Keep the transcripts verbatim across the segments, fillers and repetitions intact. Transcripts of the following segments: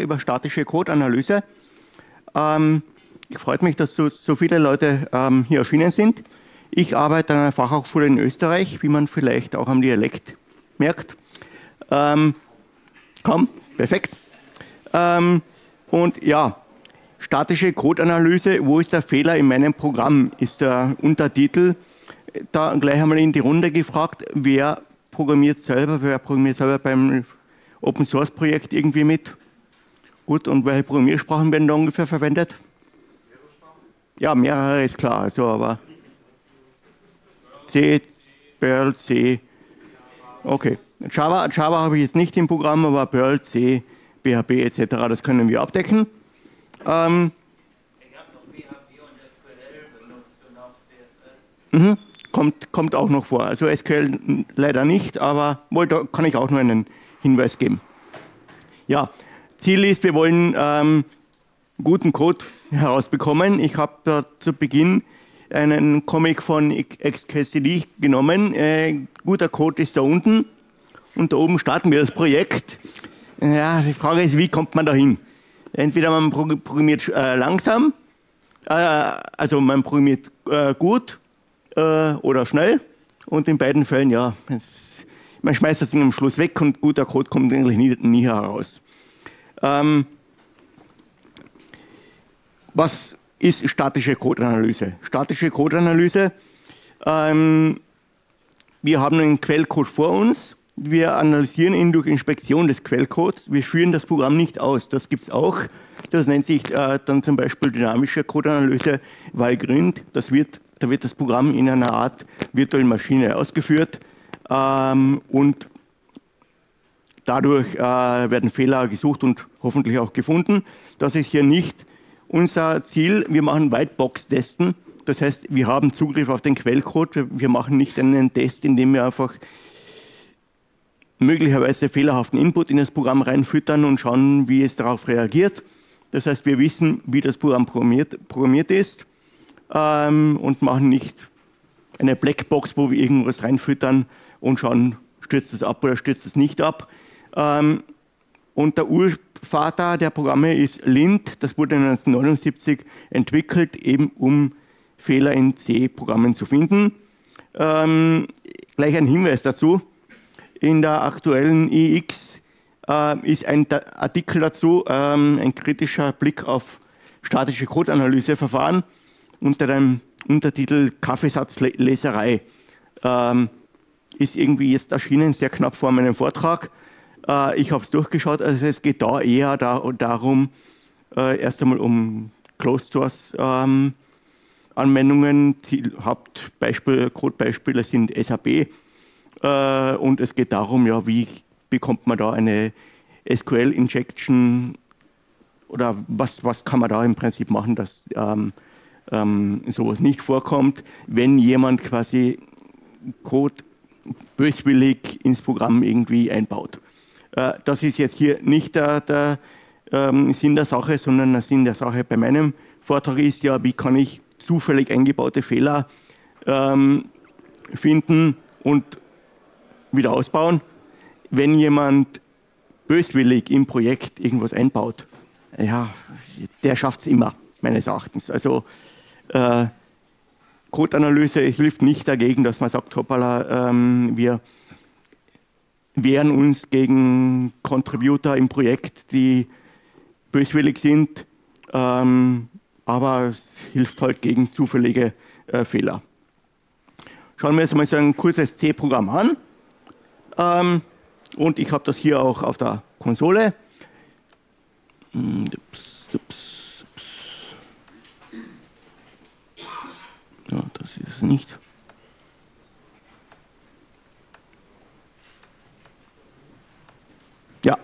über statische Codeanalyse. Ähm, ich freue mich, dass so, so viele Leute ähm, hier erschienen sind. Ich arbeite an einer Fachhochschule in Österreich, wie man vielleicht auch am Dialekt merkt. Ähm, komm, perfekt. Ähm, und ja, statische Codeanalyse, wo ist der Fehler in meinem Programm, ist der Untertitel. Da gleich einmal in die Runde gefragt, wer programmiert selber, wer programmiert selber beim Open-Source-Projekt irgendwie mit? Gut, und welche Programmiersprachen werden da ungefähr verwendet? Ja, mehrere ist klar, also aber C, Perl, C, okay. Java, Java habe ich jetzt nicht im Programm, aber Perl, C, P H P et cetera, das können wir abdecken. Ähm, ich habe noch P H P und S Q L benutzt und auch C S S. Mhm, kommt, kommt auch noch vor. Also S Q L leider nicht, aber wohl, da kann ich auch nur einen Hinweis geben. Ja, Ziel ist, wir wollen ähm, guten Code herausbekommen. Ich habe da zu Beginn einen Comic von X K C D genommen. Äh, guter Code ist da unten und da oben starten wir das Projekt. Ja, die Frage ist, wie kommt man da hin? Entweder man programmiert äh, langsam, äh, also man programmiert äh, gut äh, oder schnell. Und in beiden Fällen, ja, es, man schmeißt das Ding am Schluss weg und guter Code kommt eigentlich nie, nie heraus. Ähm, was ist statische Codeanalyse? Statische Codeanalyse, ähm, wir haben einen Quellcode vor uns. Wir analysieren ihn durch Inspektion des Quellcodes. Wir führen das Programm nicht aus. Das gibt es auch. Das nennt sich äh, dann zum Beispiel dynamische Codeanalyse, weil Grind, das wird, da wird das Programm in einer Art virtuellen Maschine ausgeführt ähm, und dadurch äh, werden Fehler gesucht und hoffentlich auch gefunden. Das ist hier nicht unser Ziel. Wir machen Whitebox-Testen. Das heißt, wir haben Zugriff auf den Quellcode. Wir machen nicht einen Test, in dem wir einfach möglicherweise fehlerhaften Input in das Programm reinfüttern und schauen, wie es darauf reagiert. Das heißt, wir wissen, wie das Programm programmiert, programmiert ist ähm, und machen nicht eine Blackbox, wo wir irgendwas reinfüttern und schauen, stürzt es ab oder stürzt es nicht ab. Ähm, und der Urvater der Programme ist Lint. Das wurde neunzehnhundertneunundsiebzig entwickelt, eben um Fehler in C-Programmen zu finden. Ähm, gleich ein Hinweis dazu. In der aktuellen I X äh, ist ein Artikel dazu, ähm, ein kritischer Blick auf statische Codeanalyseverfahren unter dem Untertitel Kaffeesatzleserei. Ähm, ist irgendwie jetzt erschienen, sehr knapp vor meinem Vortrag. Äh, ich habe es durchgeschaut, also es geht da eher da, darum, äh, erst einmal um Closed-Source-Anwendungen. Ähm, Hauptbeispiele, Codebeispiele sind S A P. Und es geht darum, ja, wie bekommt man da eine S Q L-Injection oder was, was kann man da im Prinzip machen, dass ähm, ähm, sowas nicht vorkommt, wenn jemand quasi Code böswillig ins Programm irgendwie einbaut. Äh, das ist jetzt hier nicht der, der ähm, Sinn der Sache, sondern der Sinn der Sache bei meinem Vortrag ist ja, wie kann ich zufällig eingebaute Fehler ähm, finden und wieder ausbauen, wenn jemand böswillig im Projekt irgendwas einbaut. Ja, der schafft es immer, meines Erachtens. Also äh, Codeanalyse hilft nicht dagegen, dass man sagt, hoppala, ähm, wir wehren uns gegen Contributor im Projekt, die böswillig sind, ähm, aber es hilft halt gegen zufällige äh, Fehler. Schauen wir uns mal so ein kurzes C-Programm an. Ähm, und ich habe das hier auch auf der Konsole. Ups, ups, ups. Ja, das ist es nicht. Ja.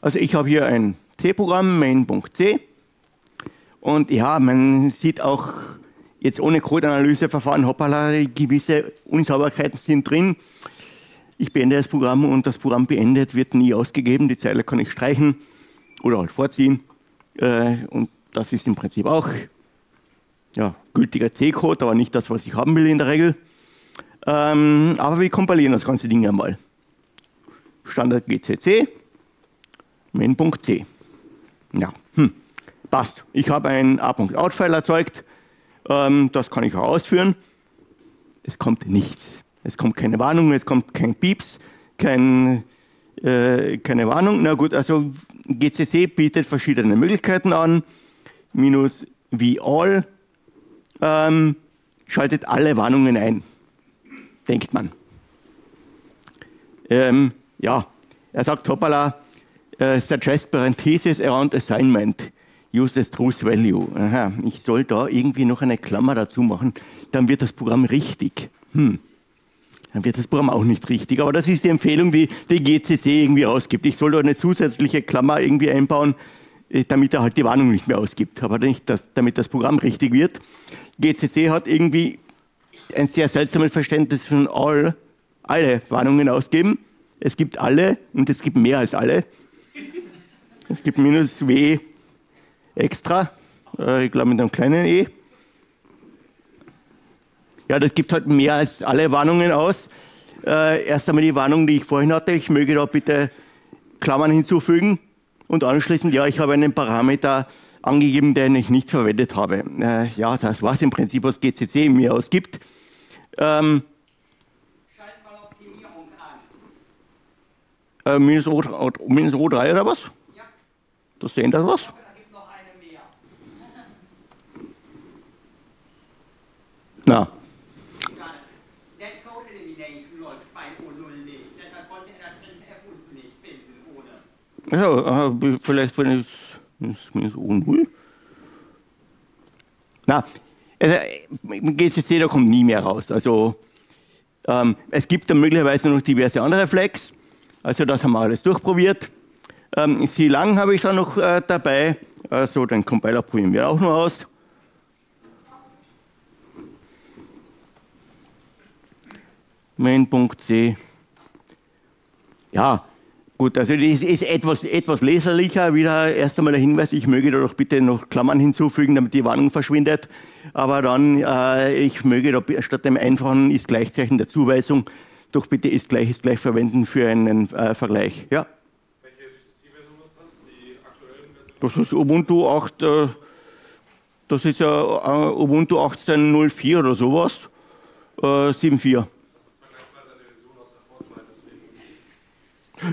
Also ich habe hier ein C-Programm, main.c. Und ja, man sieht auch jetzt ohne Codeanalyseverfahren, hoppala, gewisse Unsauberkeiten sind drin. Ich beende das Programm und das Programm beendet, wird nie ausgegeben. Die Zeile kann ich streichen oder halt vorziehen. Und das ist im Prinzip auch ja, gültiger C-Code, aber nicht das, was ich haben will in der Regel. Ähm, aber wir kompilieren das ganze Ding einmal. Standard G C C, main.c. Ja, hm. Passt. Ich habe einen a.out-File erzeugt. Ähm, das kann ich auch ausführen. Es kommt nichts. Es kommt keine Warnung, es kommt kein Pieps, kein, äh, keine Warnung. Na gut, also G C C bietet verschiedene Möglichkeiten an. Minus v-all ähm, schaltet alle Warnungen ein, denkt man. Ähm, ja, er sagt, hoppala, uh, suggest parenthesis around assignment, use as truth value. Aha, ich soll da irgendwie noch eine Klammer dazu machen, dann wird das Programm richtig. Hm. Dann wird das Programm auch nicht richtig. Aber das ist die Empfehlung, die die G C C irgendwie ausgibt. Ich soll da eine zusätzliche Klammer irgendwie einbauen, damit er halt die Warnung nicht mehr ausgibt. Aber nicht, dass, damit das Programm richtig wird. G C C hat irgendwie ein sehr seltsames Verständnis von all, alle Warnungen ausgeben. Es gibt alle und es gibt mehr als alle. Es gibt minus W extra, ich glaube mit einem kleinen E. Ja, das gibt halt mehr als alle Warnungen aus. Äh, erst einmal die Warnung, die ich vorhin hatte, ich möge da bitte Klammern hinzufügen und anschließend, ja, ich habe einen Parameter angegeben, den ich nicht verwendet habe. Äh, ja, das war es im Prinzip, was G C C mir ausgibt. Ähm, Schalt mal Optimierung an. Äh, minus, o, minus O drei oder was? Ja. Das sehen das was? Da gibt noch eine mehr. Na. Ja, vielleicht wenn es mir so unruhig. Na, also, G C C, da kommt nie mehr raus. Also ähm, es gibt dann möglicherweise noch diverse andere Flags. Also das haben wir alles durchprobiert. Ähm, C-Lang habe ich da noch äh, dabei. Also den Compiler probieren wir auch noch aus. Main.c. Ja. Gut, also das ist etwas, etwas leserlicher. Wieder erst einmal der Hinweis, ich möge da doch bitte noch Klammern hinzufügen, damit die Warnung verschwindet. Aber dann, äh, ich möge da statt dem einfachen Ist-Gleichzeichen der Zuweisung doch bitte Ist-Gleich, Ist-Gleich verwenden für einen äh, Vergleich. Ja? Welche G C C-Version ist das? Die aktuellen Versionen? Das ist Ubuntu acht, äh, das ist ja äh, Ubuntu achtzehn null vier oder sowas, äh, sieben Punkt vier.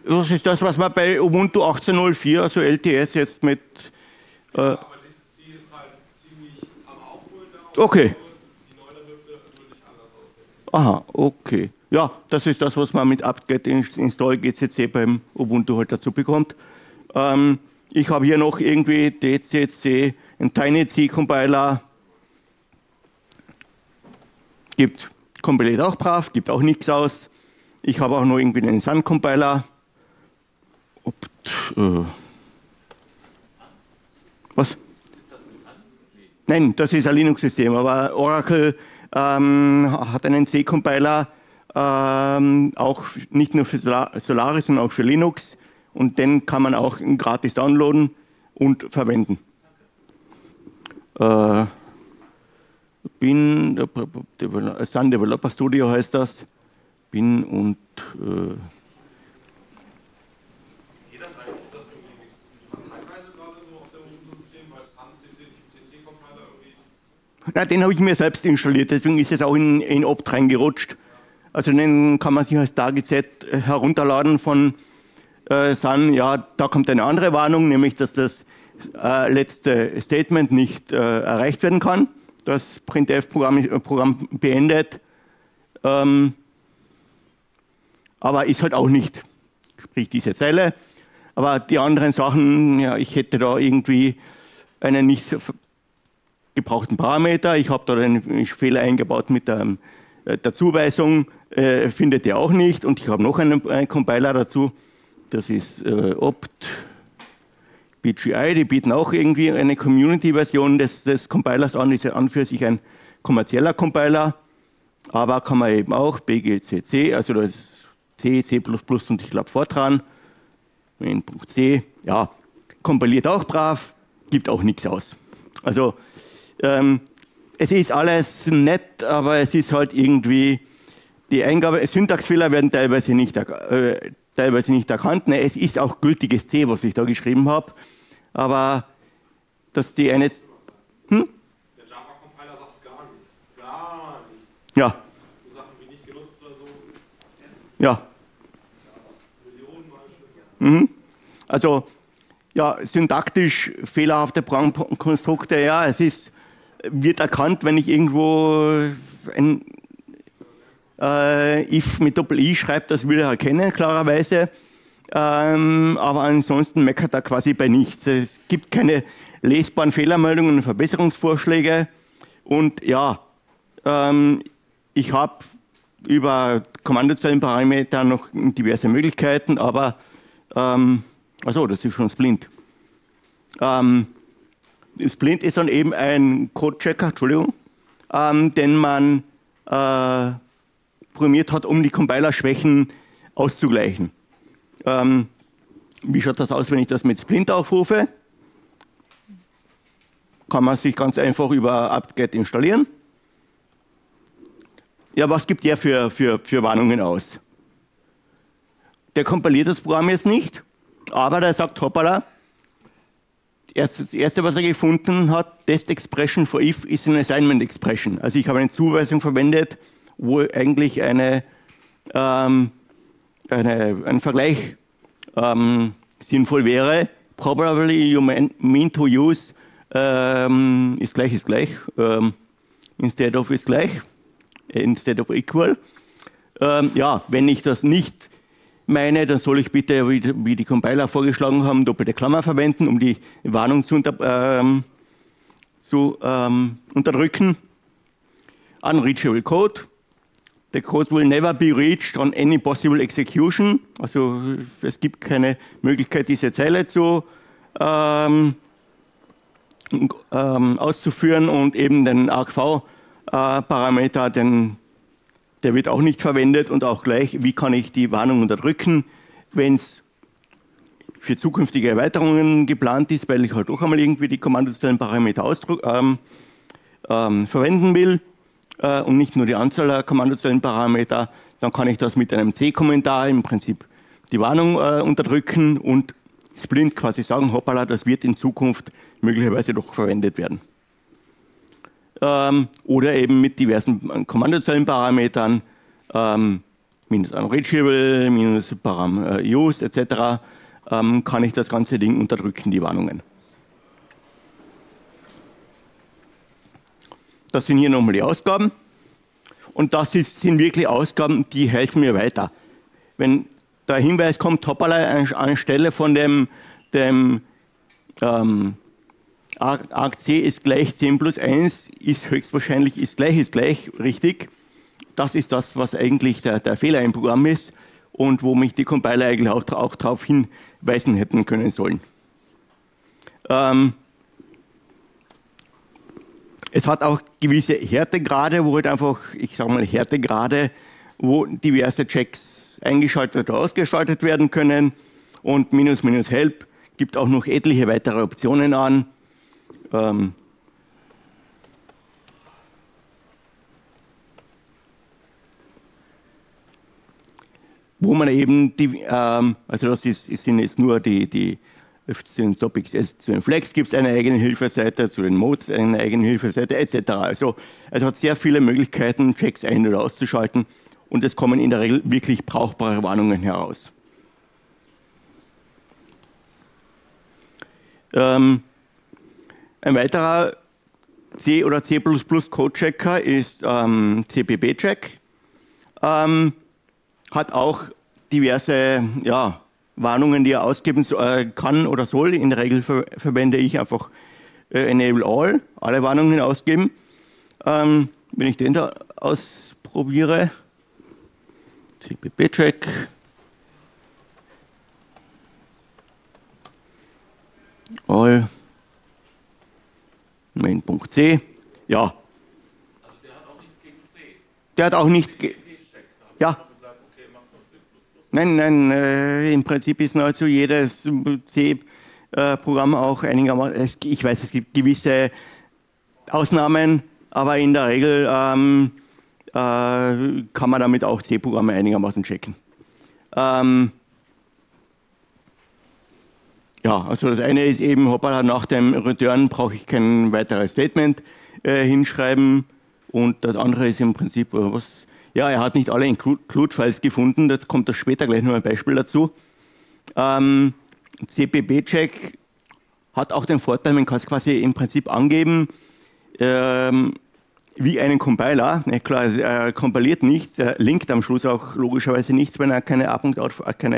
Das ist das, was man bei Ubuntu achtzehn null vier, also L T S, jetzt mit... Äh ja, aber G C C ist halt ziemlich am Aufholen da. Okay. Die neuere wird natürlich anders aussehen. Aha, okay. Ja, das ist das, was man mit apt-get install G C C beim Ubuntu halt dazu bekommt. Ähm, ich habe hier noch irgendwie D C C, ein TinyC-Compiler. Gibt, kompiliert auch brav, gibt auch nichts aus. Ich habe auch noch irgendwie einen Sun-Compiler. Opt, äh. Was? Ist das ein Sun? Nee. Nein, das ist ein Linux-System, aber Oracle ähm, hat einen C-Compiler, ähm, auch nicht nur für Solaris, sondern auch für Linux. Und den kann man auch gratis downloaden und verwenden. Äh, bin, Sun Developer Studio heißt das. Bin und... Äh, Na, den habe ich mir selbst installiert, deswegen ist es auch in, in Opt reingerutscht. Also den kann man sich als Target-Set herunterladen von äh, Sun. Ja, da kommt eine andere Warnung, nämlich dass das äh, letzte Statement nicht äh, erreicht werden kann. Das Printf-Programm Programm beendet. Ähm, aber ist halt auch nicht, sprich diese Zeile. Aber die anderen Sachen, ja, ich hätte da irgendwie einen nicht gebrauchten Parameter, ich habe da einen Fehler eingebaut mit der, der Zuweisung, äh, findet ihr auch nicht, und ich habe noch einen, einen Compiler dazu, das ist äh, Opt P G I, die bieten auch irgendwie eine Community-Version des, des Compilers an, ist ja an für sich ein kommerzieller Compiler, aber kann man eben auch B G C C, also das ist C, C plus plus und ich glaube Fortran, main.c, ja, kompiliert auch brav, gibt auch nichts aus. Also ähm, es ist alles nett, aber es ist halt irgendwie Die Eingabe, Syntaxfehler werden teilweise nicht, äh, teilweise nicht erkannt. Ne, es ist auch gültiges C, was ich da geschrieben habe. Aber dass die eine... Hm? Der Java-Compiler sagt gar nichts. Gar nichts. Ja. So Sachen wie nicht genutzt oder so. Ja. Mhm. Also, ja, syntaktisch fehlerhafte Konstrukte, ja, es ist, wird erkannt, wenn ich irgendwo ein äh, if mit Doppel-I schreibe, das würde er erkennen, klarerweise. Ähm, aber ansonsten meckert er quasi bei nichts. Es gibt keine lesbaren Fehlermeldungen und Verbesserungsvorschläge. Und ja, ähm, ich habe über Kommandozeilenparameter noch diverse Möglichkeiten, aber ähm, achso, das ist schon Splint. Ähm, Splint ist dann eben ein Codechecker, Entschuldigung, ähm, den man äh, programmiert hat, um die Compiler-Schwächen auszugleichen. Ähm, wie schaut das aus, wenn ich das mit Splint aufrufe? Kann man sich ganz einfach über apt-get installieren. Ja, was gibt der für, für, für Warnungen aus? Der kompiliert das Programm jetzt nicht, aber der sagt, hoppala, das Erste, was er gefunden hat, Test Expression for if ist ein Assignment Expression. Also ich habe eine Zuweisung verwendet, wo eigentlich eine, ähm, eine, ein Vergleich ähm, sinnvoll wäre. Probably you mean to use ähm, ist gleich, ist gleich. Ähm, instead of ist gleich. Instead of equal. Ähm, ja, wenn ich das nicht meine, dann soll ich bitte, wie die Compiler vorgeschlagen haben, doppelte Klammer verwenden, um die Warnung zu, unter, ähm, zu ähm, unterdrücken. Unreachable Code. The code will never be reached on any possible execution. Also es gibt keine Möglichkeit, diese Zeile zu, ähm, ähm, auszuführen und eben den A Q V-Parameter, äh, den der wird auch nicht verwendet und auch gleich, wie kann ich die Warnung unterdrücken, wenn es für zukünftige Erweiterungen geplant ist, weil ich halt auch einmal irgendwie die Kommandozeilenparameter ähm, ähm, verwenden will äh, und nicht nur die Anzahl der Kommandozeilenparameter, dann kann ich das mit einem C-Kommentar im Prinzip die Warnung äh, unterdrücken und Splint quasi sagen, hoppala, das wird in Zukunft möglicherweise doch verwendet werden. Ähm, oder eben mit diversen Kommandozeilenparametern, ähm, minus unreachable, minus param äh, used et cetera, ähm, kann ich das ganze Ding unterdrücken, die Warnungen. Das sind hier nochmal die Ausgaben. Und das ist, sind wirklich Ausgaben, die helfen mir weiter. Wenn der Hinweis kommt, hoppala, anstelle von dem, dem ähm, argc ist gleich zehn plus eins, ist höchstwahrscheinlich ist gleich, ist gleich, richtig. Das ist das, was eigentlich der, der Fehler im Programm ist und wo mich die Compiler eigentlich auch, auch darauf hinweisen hätten können sollen. Ähm, es hat auch gewisse Härtegrade, wo halt einfach, ich sage mal Härtegrade, wo diverse Checks eingeschaltet oder ausgeschaltet werden können und minus minus help gibt auch noch etliche weitere Optionen an. Ähm, wo man eben, die, ähm, also das ist, sind jetzt nur die, die zu den Topics, also zu den Flex gibt es eine eigene Hilfeseite, zu den Modes eine eigene Hilfeseite et cetera. Also es hat sehr viele Möglichkeiten, Checks ein- oder auszuschalten und es kommen in der Regel wirklich brauchbare Warnungen heraus. Ähm, Ein weiterer C- oder C plus plus Codechecker ist ähm, Cppcheck. Ähm, hat auch diverse ja, Warnungen, die er ausgeben äh, kann oder soll. In der Regel ver verwende ich einfach äh, Enable All, alle Warnungen ausgeben. Ähm, wenn ich den da ausprobiere, Cppcheck. All. Main.c, C, ja. Also der hat auch nichts gegen C. Der hat auch nichts gegen ja. Gesagt, okay, mach nur C plus plus. Nein, nein, äh, im Prinzip ist nahezu jedes C-Programm äh, auch einigermaßen, ich weiß, es gibt gewisse Ausnahmen, aber in der Regel ähm, kann man damit auch C-Programme einigermaßen checken. Ähm ja, also das eine ist eben, hoppala, nach dem Return brauche ich kein weiteres Statement äh, hinschreiben. Und das andere ist im Prinzip, äh, was? Ja, er hat nicht alle Include-Files gefunden, das kommt das später gleich noch ein Beispiel dazu. Ähm, Cppcheck hat auch den Vorteil, man kann es quasi im Prinzip angeben, ähm, wie einen Compiler. Na klar, er kompiliert nichts, er linkt am Schluss auch logischerweise nichts, wenn er keine A.O-Files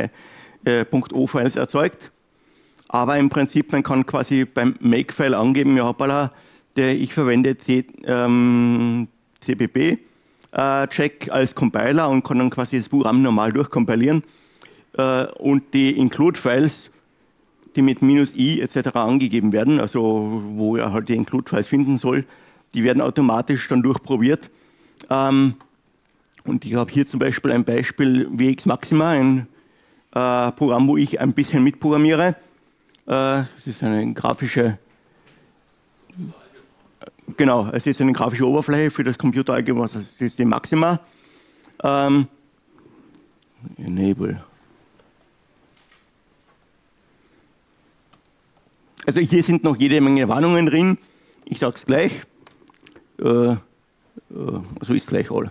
äh, erzeugt. Aber im Prinzip, man kann quasi beim Make-File angeben, ja hoppala, der, ich verwende C, ähm, Cppcheck äh, als Compiler und kann dann quasi das Programm normal durchkompilieren. Äh, und die Include-Files, die mit minus i et cetera angegeben werden, also wo er halt die Include-Files finden soll, die werden automatisch dann durchprobiert. Ähm, und ich habe hier zum Beispiel ein Beispiel wxMaxima, ein äh, Programm, wo ich ein bisschen mitprogrammiere. Äh, das ist eine grafische, genau, es ist eine grafische Oberfläche für das Computeralgebra-System Maxima. Ähm, enable. Also hier sind noch jede Menge Warnungen drin. Ich sage es gleich. Äh, äh, so ist gleich all.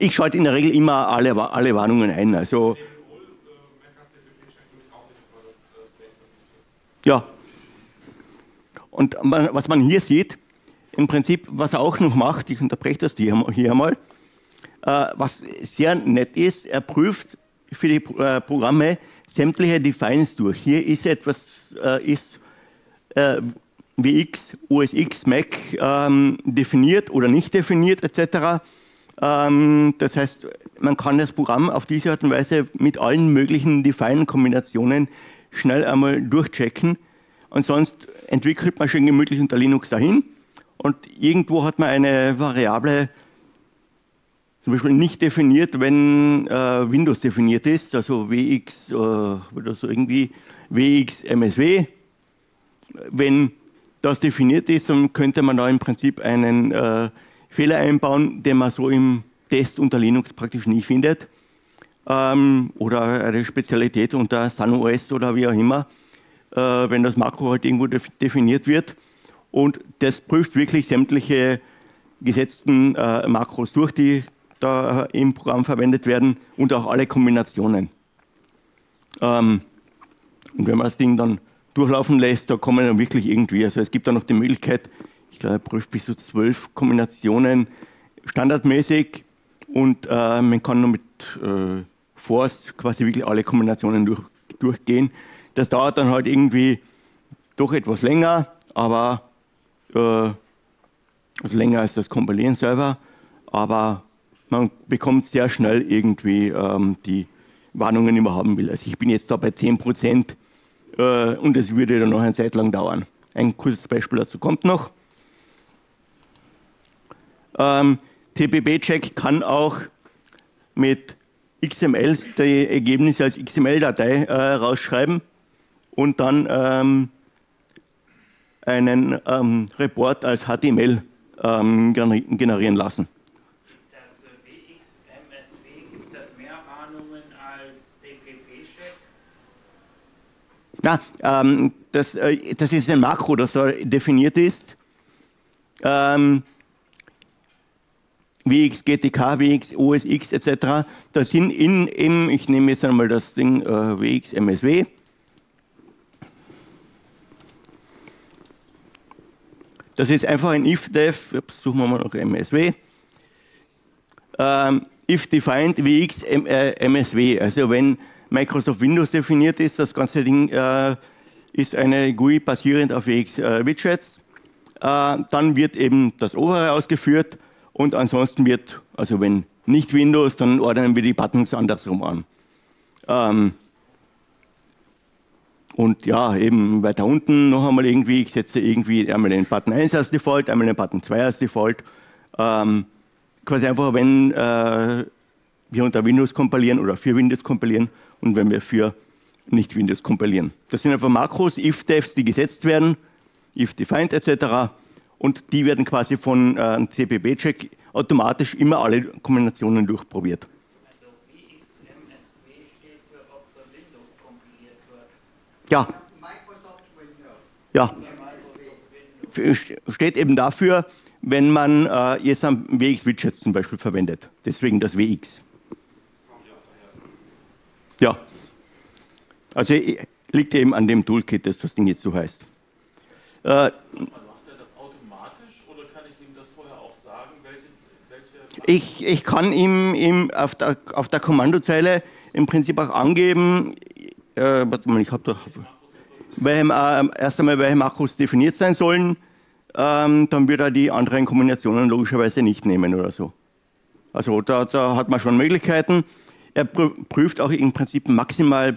Ich schalte in der Regel immer alle, alle Warnungen ein. Also, ja. Und man, was man hier sieht, im Prinzip, was er auch noch macht, ich unterbreche das hier, hier mal, äh, was sehr nett ist, er prüft für die äh, Programme sämtliche Defines durch. Hier ist etwas, äh, ist äh, wxOSX, Mac ähm, definiert oder nicht definiert, et cetera. Ähm, das heißt, man kann das Programm auf diese Art und Weise mit allen möglichen Define-Kombinationen schnell einmal durchchecken. Und sonst entwickelt man schön gemütlich unter Linux dahin. Und irgendwo hat man eine Variable zum Beispiel nicht definiert, wenn äh, Windows definiert ist, also wx äh, oder so irgendwie wxMSW. Wenn das definiert ist, dann könnte man da im Prinzip einen äh, Fehler einbauen, den man so im Test unter Linux praktisch nie findet. Ähm, oder eine Spezialität unter SunOS oder wie auch immer, äh, wenn das Makro halt irgendwo def definiert wird. Und das prüft wirklich sämtliche gesetzten äh, Makros durch, die da im Programm verwendet werden und auch alle Kombinationen. Ähm, und wenn man das Ding dann durchlaufen lässt, da kommen dann wirklich irgendwie, also es gibt da noch die Möglichkeit, ich glaube, er prüft bis zu zwölf Kombinationen standardmäßig und äh, man kann nur mit äh, Force quasi wirklich alle Kombinationen durch, durchgehen. Das dauert dann halt irgendwie doch etwas länger, aber äh, also länger als das Kompilieren selber, aber man bekommt sehr schnell irgendwie ähm, die Warnungen, die man haben will. Also ich bin jetzt da bei zehn Prozent äh, und es würde dann noch eine Zeit lang dauern. Ein kurzes Beispiel dazu kommt noch. Ähm, Cppcheck kann auch mit X M L die Ergebnisse als X M L-Datei äh, rausschreiben und dann ähm, einen ähm, Report als H T M L ähm, generieren lassen. Das W X M S W, gibt das mehr Warnungen als Cppcheck? Na, ähm, das, äh, das ist ein Makro, das da definiert ist. Ähm, wxGTK, wxOSX et cetera. Das sind in, im, ich nehme jetzt einmal das Ding äh, wxMSW. Das ist einfach ein if-def, suchen wir mal noch M S W. Ähm, if defined wxMSW, also wenn Microsoft Windows definiert ist, das ganze Ding äh, ist eine G U I basierend auf wxWidgets, äh, äh, dann wird eben das obere ausgeführt. Und ansonsten wird, also wenn nicht Windows, dann ordnen wir die Buttons andersrum an. Ähm und ja, eben weiter unten noch einmal irgendwie, ich setze irgendwie einmal den Button eins als Default, einmal den Button zwei als Default. Ähm quasi einfach, wenn äh, wir unter Windows kompilieren oder für Windows kompilieren und wenn wir für nicht Windows kompilieren. Das sind einfach Makros, if-defs, die gesetzt werden. if defined et cetera. Und die werden quasi von äh, Cppcheck automatisch immer alle Kombinationen durchprobiert. Also w x M S W steht für, ob für Windows kompiliert wird. Ja. Microsoft Windows. Ja. Steht eben dafür, wenn man äh, jetzt am wxWidgets zum Beispiel verwendet. Deswegen das w x. Ja. Also liegt eben an dem Toolkit, das das Ding jetzt so heißt. Äh, macht er das automatisch oder kann ich ihm das vorher auch sagen? Welche, welche ich, ich kann ihm, ihm auf, der, auf der Kommandozeile im Prinzip auch angeben, äh, warte mal, ich habe doch. Welchem, äh, erst einmal, welche Makros definiert sein sollen, ähm, dann wird er die anderen Kombinationen logischerweise nicht nehmen oder so. Also da, da hat man schon Möglichkeiten. Er prüft auch im Prinzip maximal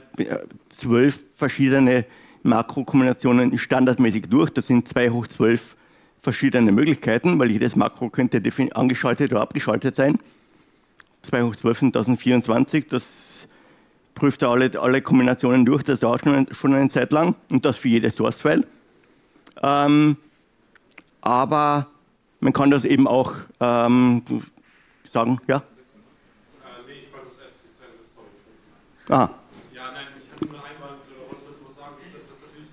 zwölf verschiedene Makrokombinationen standardmäßig durch. Das sind zwei hoch zwölf verschiedene Möglichkeiten, weil jedes Makro könnte angeschaltet oder abgeschaltet sein. zwei hoch zwölf sind tausendvierundzwanzig, das prüft er alle, alle Kombinationen durch, das dauert schon, schon eine Zeit lang und das für jedes Source-File. Ähm, aber man kann das eben auch ähm, sagen, ja? Aha. Ja, nein, ich hatte nur einmal, oder wollte das was sagen, das ist natürlich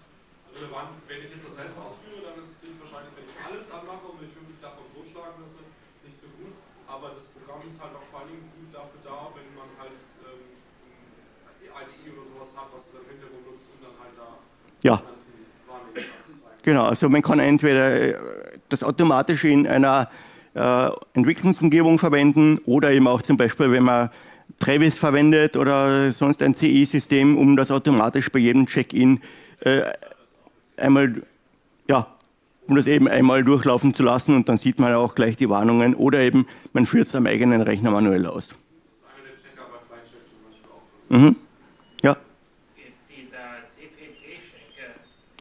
relevant. Wenn ich jetzt das selbst ausführe, dann ist es natürlich wahrscheinlich, wenn ich alles anmache und mich wirklich davon totschlagen lasse, nicht so gut. Aber das Programm ist halt auch vor allem gut dafür da, wenn man halt ähm, eine I D E oder sowas hat, was es im Hintergrund nutzt, um dann halt da ja. alles in die Wahrnehmung zu zeigen. Genau, also man kann entweder das automatisch in einer äh, Entwicklungsumgebung verwenden oder eben auch zum Beispiel, wenn man Travis verwendet oder sonst ein C I-System, um das automatisch bei jedem Check-in äh, einmal, ja, um das eben einmal durchlaufen zu lassen und dann sieht man auch gleich die Warnungen oder eben man führt es am eigenen Rechner manuell aus. Das ist einer der Checker bei FlyCheck zum Beispiel auch. Mhm. Ja. Dieser Cppchecker,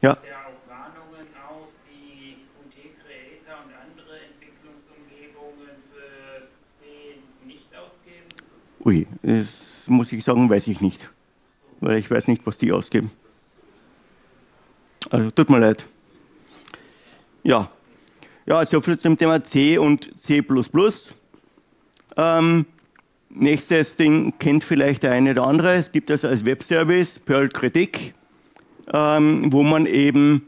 ja. Der auch Warnungen aus wie Qt-Creator und andere Entwicklungsumgebungen für C nicht ausgeben? Ui, das muss ich sagen, weiß ich nicht. Weil ich weiß nicht, was die ausgeben. Also tut mir leid. Ja, ja, so viel zum Thema C und C plus plus. Ähm, nächstes Ding kennt vielleicht der eine oder andere. Es gibt also als Webservice Perl Critic, ähm, wo man eben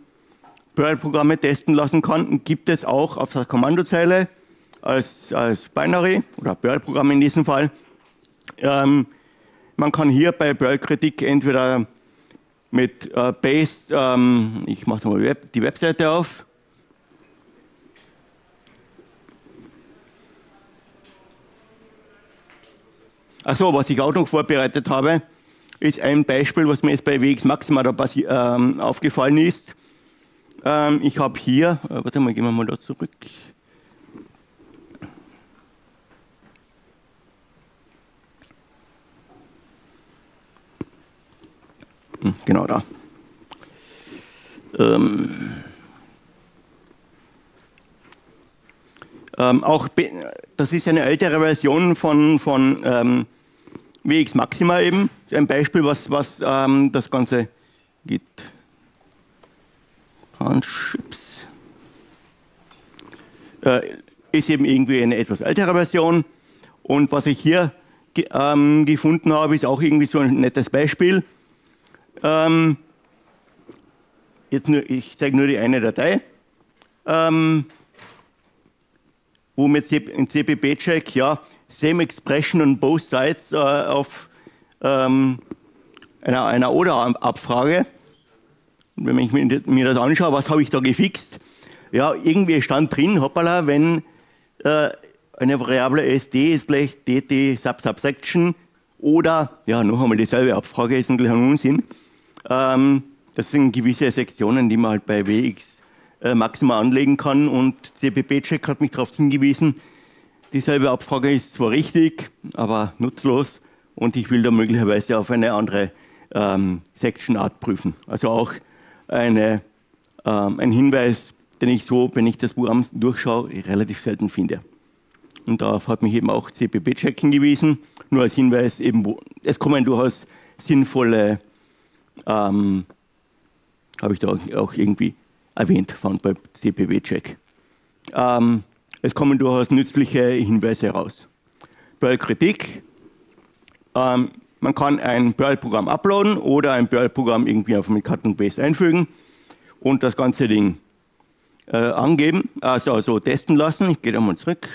Perl-Programme testen lassen kann. Gibt es auch auf der Kommandozeile als, als Binary oder Perl-Programm in diesem Fall. Ähm, man kann hier bei Perl Critic entweder mit äh, Paste, ähm, ich mache mal Web, die Webseite auf. Achso, was ich auch noch vorbereitet habe, ist ein Beispiel, was mir jetzt bei wxMaxima da ähm, aufgefallen ist. Ähm, ich habe hier, äh, warte mal, gehen wir mal da zurück. Genau da. Ähm, ähm, auch das ist eine ältere Version von, von ähm, wxMaxima eben. Ein Beispiel, was, was ähm, das Ganze gibt. Äh, ist eben irgendwie eine etwas ältere Version. Und was ich hier ge ähm, gefunden habe, ist auch irgendwie so ein nettes Beispiel. Ähm, jetzt nur, ich zeige nur die eine Datei, ähm, wo mit Cppcheck, ja, same expression on both sides äh, auf ähm, einer, einer Oder-Abfrage. Wenn ich mir, mir das anschaue, was habe ich da gefixt? Ja, irgendwie stand drin, hoppala, wenn äh, eine Variable sd ist gleich dt sub subsection oder, ja, noch einmal dieselbe Abfrage ist eigentlich ein Unsinn. Ähm, das sind gewisse Sektionen, die man halt bei wxMaxima äh, anlegen kann und Cppcheck hat mich darauf hingewiesen, dieselbe Abfrage ist zwar richtig, aber nutzlos und ich will da möglicherweise auf eine andere ähm, Section-Art prüfen. Also auch eine, ähm, ein Hinweis, den ich so, wenn ich das Programm durchschaue, relativ selten finde. Und darauf hat mich eben auch Cppcheck hingewiesen, nur als Hinweis, eben wo, es kommen durchaus sinnvolle, ähm, habe ich da auch irgendwie, erwähnt fand bei Cppcheck. Ähm, es kommen durchaus nützliche Hinweise raus. Perl Critic. Ähm, man kann ein Perl-Programm uploaden oder ein Perl-Programm irgendwie auf mit Cut and Paste einfügen und das ganze Ding äh, angeben, also, also testen lassen. Ich gehe da mal zurück.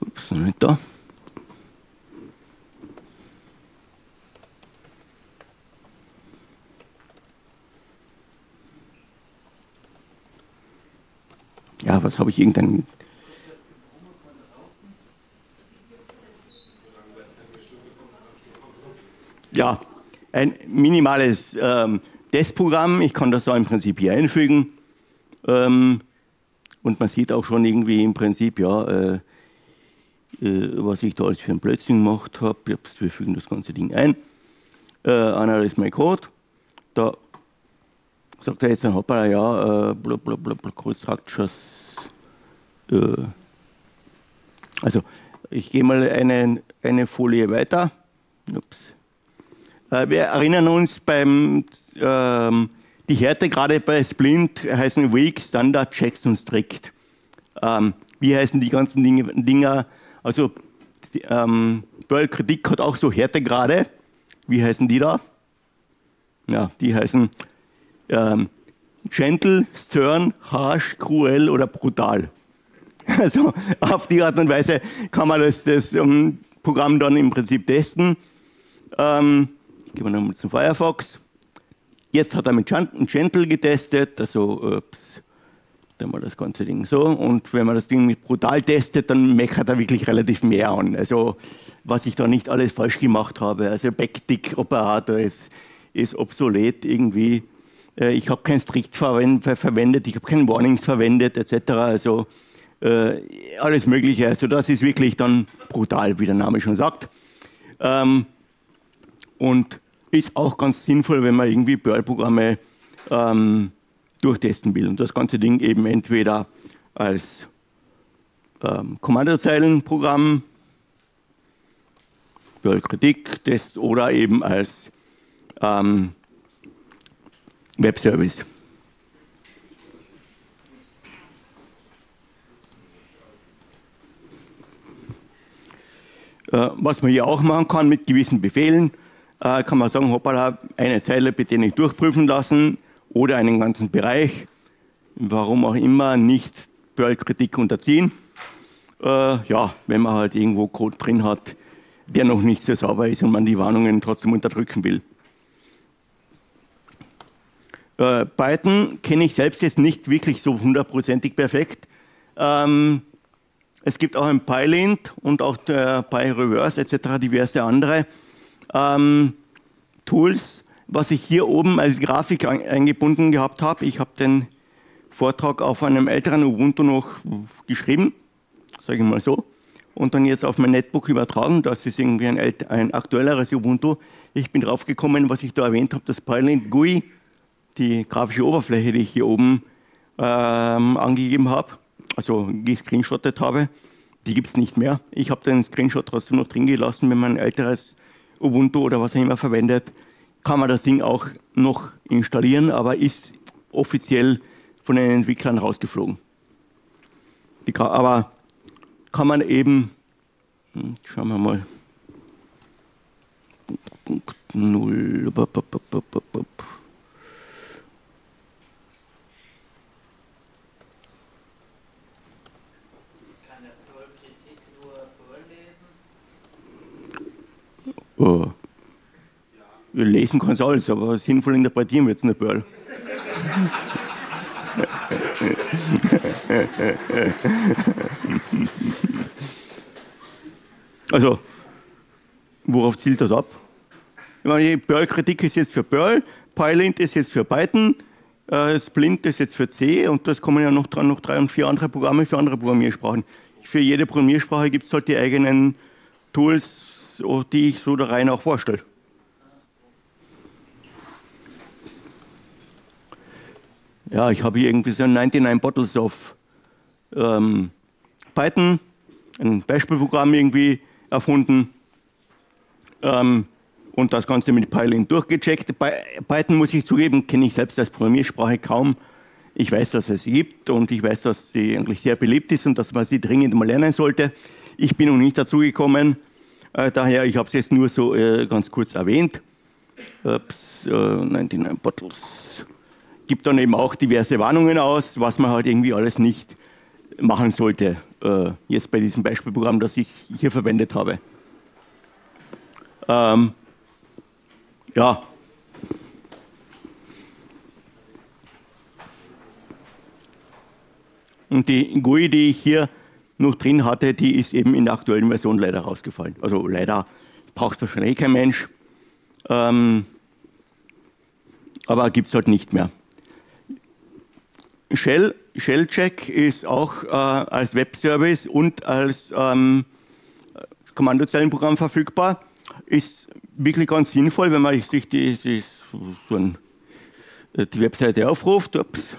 Ups, nicht da. Ja, was habe ich irgendein... Ja, ein minimales ähm, Testprogramm. Ich kann das da im Prinzip hier einfügen. Ähm, und man sieht auch schon irgendwie im Prinzip, ja, äh, äh, was ich da alles für ein Blödsinn gemacht habe. Wir fügen das ganze Ding ein. Äh, Analyse my Code. Da sagt er jetzt dann, hoppala, ja, äh, blablabla, Constructures. Äh. Also, ich gehe mal eine, eine Folie weiter. Ups. Wir erinnern uns beim, ähm, die Härte gerade bei Splint heißen Weak, Standard, Checks und Strict. Ähm, wie heißen die ganzen Dinger? Also ähm, Perl Critic hat auch so Härtegrade. Wie heißen die da? Ja, die heißen ähm, Gentle, Stern, Harsh, Cruel oder Brutal. Also auf die Art und Weise kann man das, das um, Programm dann im Prinzip testen. Ähm, Gehen wir nochmal zum Firefox. Jetzt hat er mit Gentle getestet, also ups, dann mal das ganze Ding so. Und wenn man das Ding mit Brutal testet, dann meckert er wirklich relativ mehr an. Also was ich da nicht alles falsch gemacht habe. Also Backtick-Operator ist, ist obsolet irgendwie. Ich habe kein Strict verwendet, ich habe kein Warnings verwendet et cetera. Also alles Mögliche. Also das ist wirklich dann brutal, wie der Name schon sagt. Und ist auch ganz sinnvoll, wenn man irgendwie Perl-Programme ähm, durchtesten will. Und das ganze Ding eben entweder als ähm, Kommandozeilenprogramm, Perl-Kritik-Test oder eben als ähm, Webservice. Äh, was man hier auch machen kann mit gewissen Befehlen, kann man sagen, hoppala, eine Zeile bitte nicht durchprüfen lassen oder einen ganzen Bereich, warum auch immer, nicht Perl-Kritik unterziehen. Äh, ja, wenn man halt irgendwo Code drin hat, der noch nicht so sauber ist und man die Warnungen trotzdem unterdrücken will. Äh, Python kenne ich selbst jetzt nicht wirklich so hundertprozentig perfekt. Ähm, es gibt auch ein PyLint und auch der PyReverse et cetera, diverse andere Ähm, Tools, was ich hier oben als Grafik eingebunden gehabt habe. Ich habe den Vortrag auf einem älteren Ubuntu noch geschrieben, sage ich mal so, und dann jetzt auf mein Netbook übertragen. Das ist irgendwie ein, ein aktuelleres Ubuntu. Ich bin drauf gekommen, was ich da erwähnt habe, das PyLint G U I, die grafische Oberfläche, die ich hier oben ähm, angegeben habe, also gescreenshottet habe. Die gibt es nicht mehr. Ich habe den Screenshot trotzdem noch drin gelassen, wenn man ein älteres Ubuntu oder was auch immer verwendet, kann man das Ding auch noch installieren, aber ist offiziell von den Entwicklern rausgeflogen. Die, aber kann man eben, schauen wir mal, Punkt null, Oh. Wir lesen kann es alles, aber sinnvoll interpretieren wir jetzt nicht Perl. Also, worauf zielt das ab? Ich meine, Perl-Kritik ist jetzt für Perl, PyLint ist jetzt für Python, äh, Splint ist jetzt für C und das kommen ja noch dran, noch drei und vier andere Programme für andere Programmiersprachen. Für jede Programmiersprache gibt es halt die eigenen Tools, die ich so der Reihe auch vorstelle. Ja, ich habe hier irgendwie so neunundneunzig Bottles of ähm, Python, ein Beispielprogramm irgendwie erfunden ähm, und das Ganze mit PyLint durchgecheckt. Python, muss ich zugeben, kenne ich selbst als Programmiersprache kaum. Ich weiß, dass es gibt und ich weiß, dass sie eigentlich sehr beliebt ist und dass man sie dringend mal lernen sollte. Ich bin noch nicht dazu gekommen, äh, daher, ich habe es jetzt nur so äh, ganz kurz erwähnt. Ups, äh, neunundneunzig Bottles. Gibt dann eben auch diverse Warnungen aus, was man halt irgendwie alles nicht machen sollte, äh, jetzt bei diesem Beispielprogramm, das ich hier verwendet habe. Ähm, ja. Und die G U I, die ich hier noch drin hatte, die ist eben in der aktuellen Version leider rausgefallen. Also leider braucht es wahrscheinlich kein Mensch. Ähm, aber gibt es halt nicht mehr. Shell, ShellCheck ist auch äh, als Webservice und als ähm, Kommandozeilenprogramm verfügbar. Ist wirklich ganz sinnvoll, wenn man sich die, die, so ein, die Webseite aufruft. Ups.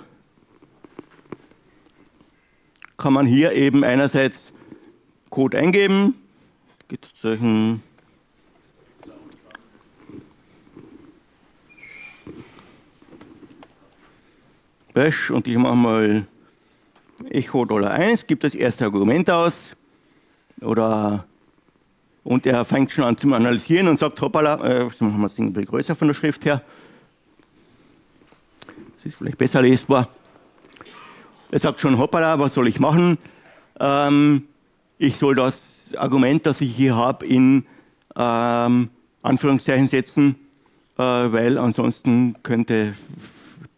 Kann man hier eben einerseits Code eingeben. Gibt es solchen Bash und ich mache mal Echo Dollar eins, gibt das erste Argument aus oder und er fängt schon an zu analysieren und sagt, hoppala, äh, machen wir das Ding ein bisschen größer von der Schrift her. Das ist vielleicht besser lesbar. Er sagt schon, hoppala, was soll ich machen? Ähm, ich soll das Argument, das ich hier habe, in ähm, Anführungszeichen setzen, äh, weil ansonsten könnte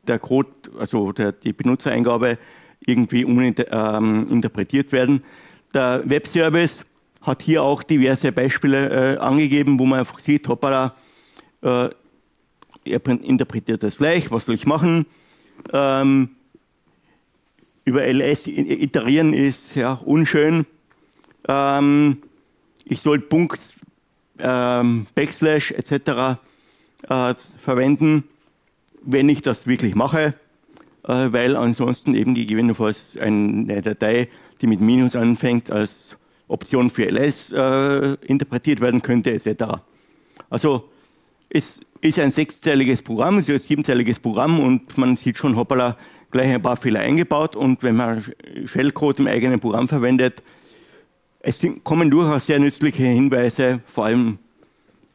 der Code, also der, die Benutzereingabe, irgendwie uninter, ähm, interpretiert werden. Der Webservice hat hier auch diverse Beispiele äh, angegeben, wo man einfach sieht, hoppala, äh, er interpretiert das gleich, was soll ich machen? Ähm, über L S iterieren ist ja unschön. Ähm, ich soll Punkt, ähm, Backslash et cetera äh, verwenden, wenn ich das wirklich mache, äh, weil ansonsten eben gegebenenfalls eine Datei, die mit Minus anfängt, als Option für L S äh, interpretiert werden könnte et cetera. Also es ist ein sechszeiliges Programm, es ist ein siebenzeiliges Programm und man sieht schon, hoppala, gleich ein paar Fehler eingebaut und wenn man Shellcode im eigenen Programm verwendet, es kommen durchaus sehr nützliche Hinweise, vor allem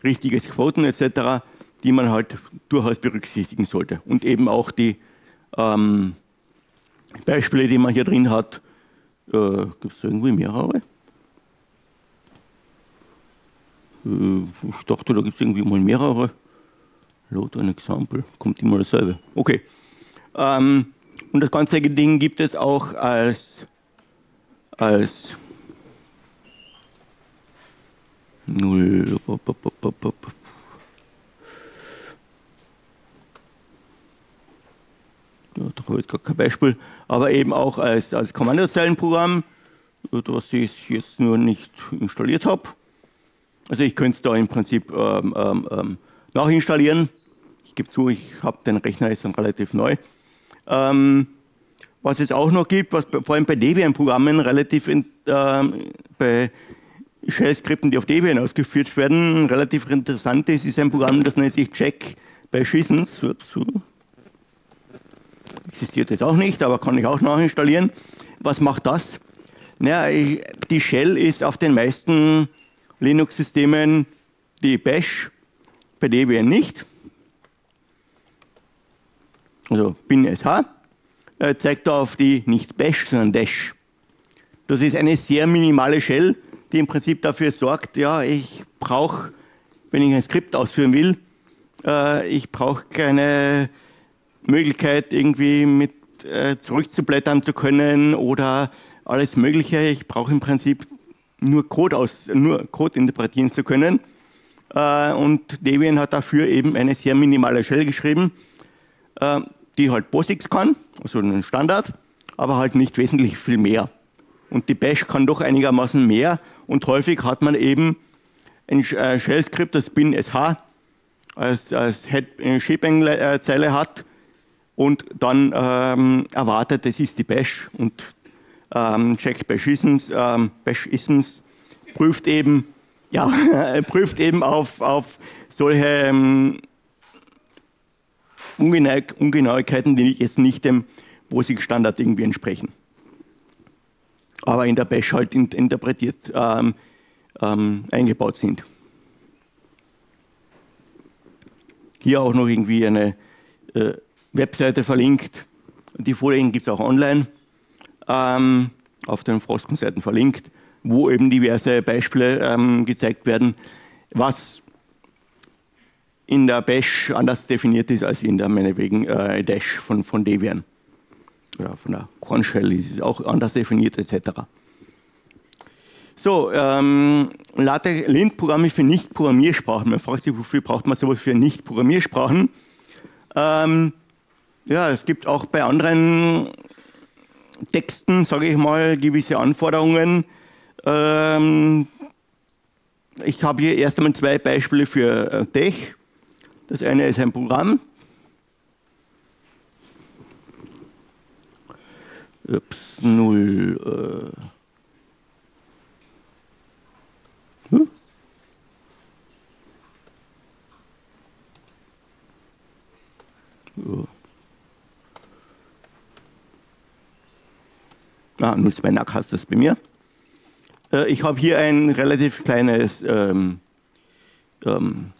richtiges Quoten et cetera, die man halt durchaus berücksichtigen sollte. Und eben auch die ähm, Beispiele, die man hier drin hat. Äh, Gibt es irgendwie mehrere? Äh, ich dachte, da gibt es irgendwie mal mehrere. Load an Example, kommt immer dasselbe. Okay. Ähm, Und das ganze Ding gibt es auch als, als null, pop, pop, pop, pop. Ja, da habe ich jetzt gar kein Beispiel, aber eben auch als, als Kommandozeilenprogramm, das ich jetzt nur nicht installiert habe. Also ich könnte es da im Prinzip ähm, ähm, nachinstallieren. Ich gebe zu, ich habe den Rechner, ist dann relativ neu. Ähm, was es auch noch gibt, was vor allem bei Debian-Programmen relativ, in, ähm, bei Shell-Skripten, die auf Debian ausgeführt werden, relativ interessant ist, ist ein Programm, das nennt sich check-bashisms. Existiert jetzt auch nicht, aber kann ich auch nachinstallieren. Was macht das? Naja, die Shell ist auf den meisten Linux-Systemen die Bash, bei Debian nicht. Also bin S H, äh, zeigt auf die nicht Bash, sondern Dash. Das ist eine sehr minimale Shell, die im Prinzip dafür sorgt, ja, ich brauche, wenn ich ein Skript ausführen will, äh, ich brauche keine Möglichkeit, irgendwie mit äh, zurückzublättern zu können oder alles Mögliche. Ich brauche im Prinzip nur Code, aus, nur Code interpretieren zu können. Äh, und Debian hat dafür eben eine sehr minimale Shell geschrieben, äh, die halt POSIX kann, also einen Standard, aber halt nicht wesentlich viel mehr. Und die Bash kann doch einigermaßen mehr und häufig hat man eben ein Shell-Skript, das bin S H als, als Shebang-Zeile hat und dann ähm, erwartet, das ist die Bash und ähm, check-bashisms ähm, Bashisms prüft eben, ja, prüft eben auf, auf solche ähm, Ungenau Ungenauigkeiten, die jetzt nicht dem POSIX-Standard irgendwie entsprechen. Aber in der Bash halt in, interpretiert ähm, ähm, eingebaut sind. Hier auch noch irgendwie eine äh, Webseite verlinkt. Die Folien gibt es auch online, ähm, auf den FrOSCon-Seiten verlinkt, wo eben diverse Beispiele ähm, gezeigt werden, was in der Bash anders definiert ist als in der meinetwegen äh, Dash von, von Debian. Oder von der Corn-Shell ist es auch anders definiert, et cetera. So, ähm, Lint-Programme für Nicht-Programmiersprachen. Man fragt sich, wofür braucht man sowas für Nicht-Programmiersprachen? Ähm, ja, es gibt auch bei anderen Texten, sage ich mal, gewisse Anforderungen. Ähm, ich habe hier erst einmal zwei Beispiele für Tech. Das eine ist ein Programm. Ups, null. Äh. Hm? So. Ah, null Komma zwei N A C heißt das bei mir. Äh, ich habe hier ein relativ kleines ähm, ähm,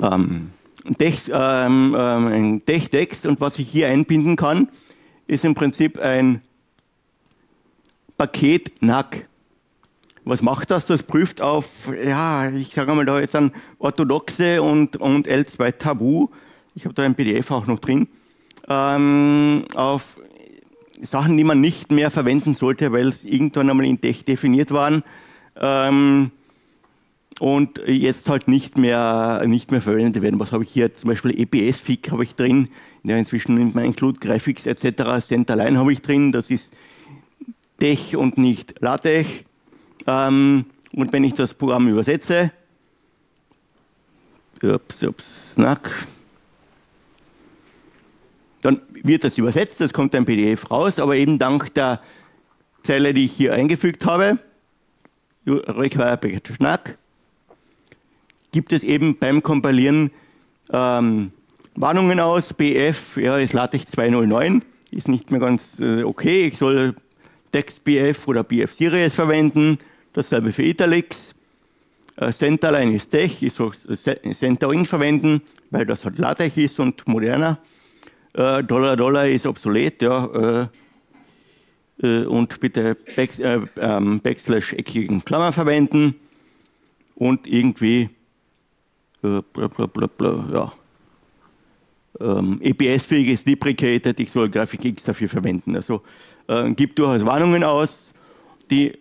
ähm, Text, ähm, ähm, ein Text-Text, und was ich hier einbinden kann, ist im Prinzip ein Paket N A C. Was macht das? Das prüft auf, ja, ich sage mal, da jetzt an orthodoxe und, und L zwei Tabu, ich habe da ein P D F auch noch drin, ähm, auf Sachen, die man nicht mehr verwenden sollte, weil es irgendwann einmal in Tech definiert waren. Ähm, Und jetzt halt nicht mehr, nicht mehr verwendet werden. Was habe ich hier? Zum Beispiel E P S-Fig habe ich drin. Ja, inzwischen in meinem Include Graphics et cetera. Centerline habe ich drin. Das ist Tech und nicht LaTeX. Ähm, und wenn ich das Programm übersetze, ups, ups, snack, dann wird das übersetzt. Das kommt ein P D F raus. Aber eben dank der Zeile, die ich hier eingefügt habe, require package snack, gibt es eben beim Kompilieren ähm, Warnungen aus, B F, ja, jetzt lade ich zwei null neun, ist nicht mehr ganz äh, okay, ich soll Text B F oder B F-Series verwenden, dasselbe für Italics, äh, Centerline ist Tech, ich soll Centering verwenden, weil das halt LaTeX ist und moderner, äh, Dollar Dollar ist obsolet, ja, äh, äh, und bitte Back, äh, ähm, Backslash eckigen Klammer verwenden und irgendwie ja. Ähm, E P S-Fähig ist deprecated, ich soll Grafik X dafür verwenden. Also äh, gibt durchaus Warnungen aus, die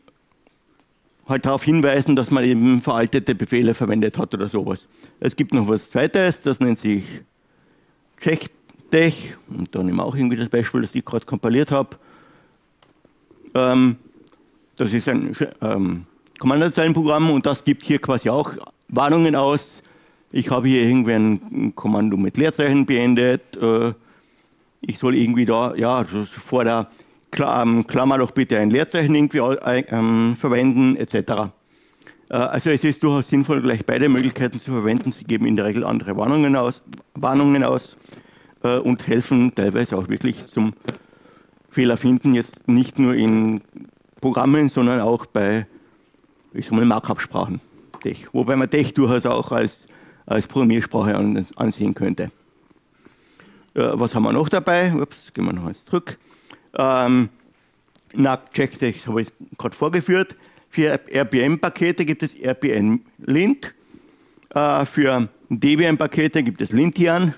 halt darauf hinweisen, dass man eben veraltete Befehle verwendet hat oder sowas. Es gibt noch was Zweites, das nennt sich check-bashisms. Und da nehmen wir auch irgendwie das Beispiel, das ich gerade kompiliert habe. Ähm, das ist ein ähm, Kommandozeilenprogramm, und das gibt hier quasi auch Warnungen aus. Ich habe hier irgendwie ein Kommando mit Leerzeichen beendet. Ich soll irgendwie da, ja, vor der Klammer doch bitte ein Leerzeichen irgendwie verwenden, et cetera. Also es ist durchaus sinnvoll, gleich beide Möglichkeiten zu verwenden. Sie geben in der Regel andere Warnungen aus, Warnungen aus und helfen teilweise auch wirklich zum Fehlerfinden, jetzt nicht nur in Programmen, sondern auch bei, ich sag mal, Markup-Sprachen. Tech. Wobei man Tech durchaus auch als als Programmiersprache ansehen könnte. Äh, was haben wir noch dabei? Ups, gehen wir noch eins zurück. Ähm, N A C-Check-Text habe ich gerade vorgeführt. Für R P M-Pakete gibt es R P M-Lint. Äh, für Debian-Pakete gibt es Lintian.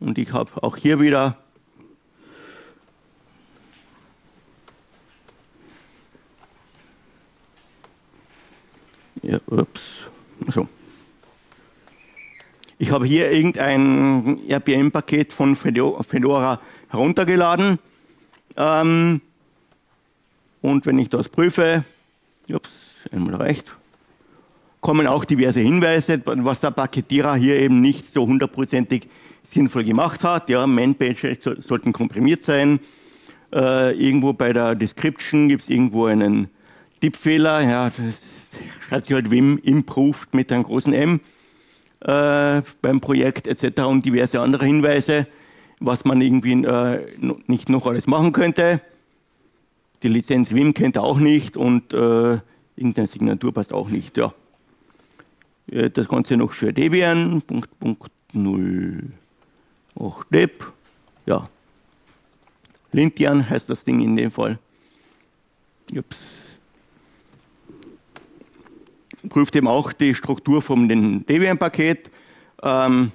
Und ich habe auch hier wieder ja, ups, so. Ich habe hier irgendein R P M-Paket von Fedora heruntergeladen. Ähm, und wenn ich das prüfe, ups, einmal recht, kommen auch diverse Hinweise, was der Paketierer hier eben nicht so hundertprozentig sinnvoll gemacht hat. Ja, Man-Pages sollten komprimiert sein. Äh, irgendwo bei der Description gibt es irgendwo einen Tippfehler. Ja, das schreibt sich halt Vim improved mit einem großen M. äh, beim Projekt et cetera und diverse andere Hinweise, was man irgendwie äh, nicht noch alles machen könnte. Die Lizenz Vim kennt er auch nicht und äh, irgendeine Signatur passt auch nicht. Ja. Das Ganze noch für Debian, Punkt, Punkt, null, auch Deb, ja. Lintian heißt das Ding in dem Fall. Ups. Prüft eben auch die Struktur von dem Debian-Paket, ähm,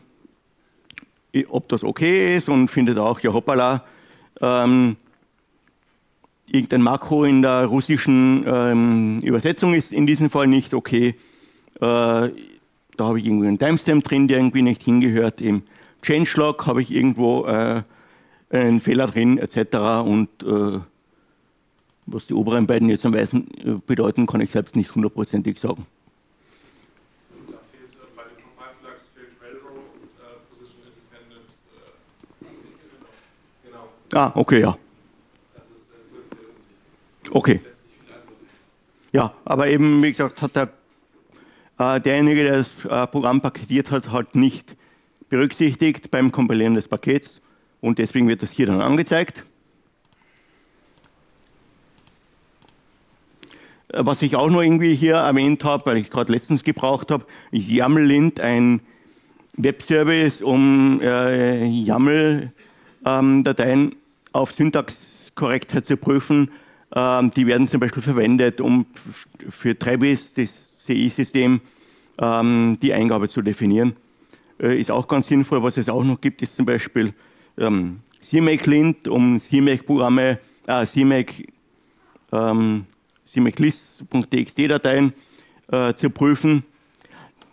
ob das okay ist, und findet auch, ja hoppala, ähm, irgendein Makro in der russischen ähm, Übersetzung ist in diesem Fall nicht okay. Äh, da habe ich irgendwie einen Timestamp drin, der irgendwie nicht hingehört. Im Changelog habe ich irgendwo äh, einen Fehler drin et cetera. Und äh, was die oberen beiden jetzt am meisten bedeuten, kann ich selbst nicht hundertprozentig sagen. Da fehlt äh, bei dem Compile-Flags fehlt Railroad und äh, Position Independent. Äh, genau. Ah, okay, ja. Okay. Ja, aber eben, wie gesagt, hat der, äh, derjenige, der das äh, Programm paketiert hat, halt nicht berücksichtigt beim Kompilieren des Pakets, und deswegen wird das hier dann angezeigt. Äh, was ich auch noch irgendwie hier erwähnt habe, weil ich es gerade letztens gebraucht habe, ist YAML-Lint, ein Webservice, um äh, YAML-Dateien ähm, auf Syntaxkorrektheit zu prüfen. Die werden zum Beispiel verwendet, um für Travis, das C I-System, die Eingabe zu definieren. Ist auch ganz sinnvoll. Was es auch noch gibt, ist zum Beispiel CMakeLint, um CMake-Programme, äh, CMake, ähm, CMakeList.txt-Dateien äh, zu prüfen.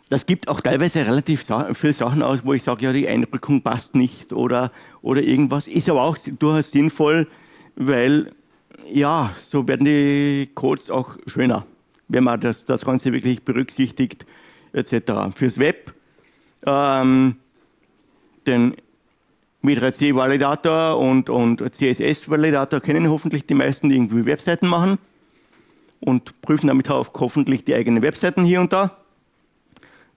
Das gibt auch teilweise relativ viele Sachen aus, wo ich sage, ja, die Einrückung passt nicht oder, oder irgendwas. Ist aber auch durchaus sinnvoll, weil ja, so werden die Codes auch schöner, wenn man das, das Ganze wirklich berücksichtigt, et cetera. Fürs Web, ähm, den W drei C-Validator und, und C S S-Validator kennen hoffentlich die meisten, die irgendwie Webseiten machen und prüfen damit auch hoffentlich die eigenen Webseiten hier und da.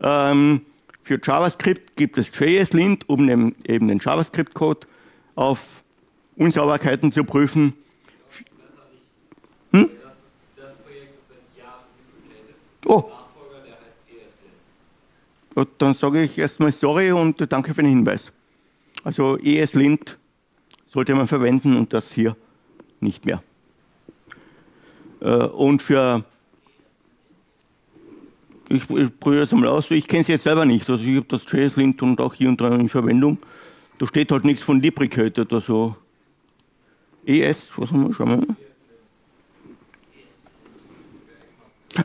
Ähm, für JavaScript gibt es JSLint, um den, eben den JavaScript-Code auf Unsauberkeiten zu prüfen. Hm? Das, ist, das Projekt ist seit Jahren duplicated. Oh. Nachfolger, der heißt ESLint. Dann sage ich erstmal sorry und danke für den Hinweis. Also ESLint sollte man verwenden und das hier nicht mehr. Und für... Ich, ich probiere das mal aus. Ich kenne es jetzt selber nicht. Also ich habe das JSLint und auch hier und da in Verwendung. Da steht halt nichts von deprecated oder so. E S, was haben wir? Schauen wir mal.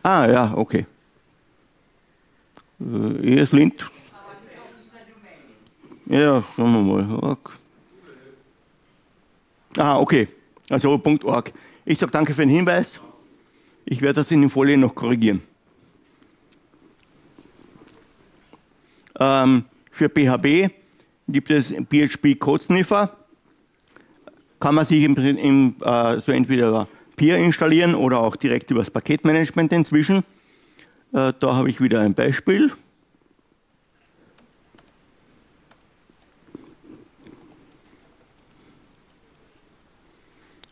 Ah, ja, okay. Äh, ESLint. Ja, schauen wir mal. Org. Ah, okay. Also .org. Ich sage danke für den Hinweis. Ich werde das in den Folien noch korrigieren. Ähm, für P H P gibt es P H P Code Sniffer. Kann man sich im, im, äh, so entweder Peer installieren oder auch direkt über das Paketmanagement inzwischen. Äh, da habe ich wieder ein Beispiel.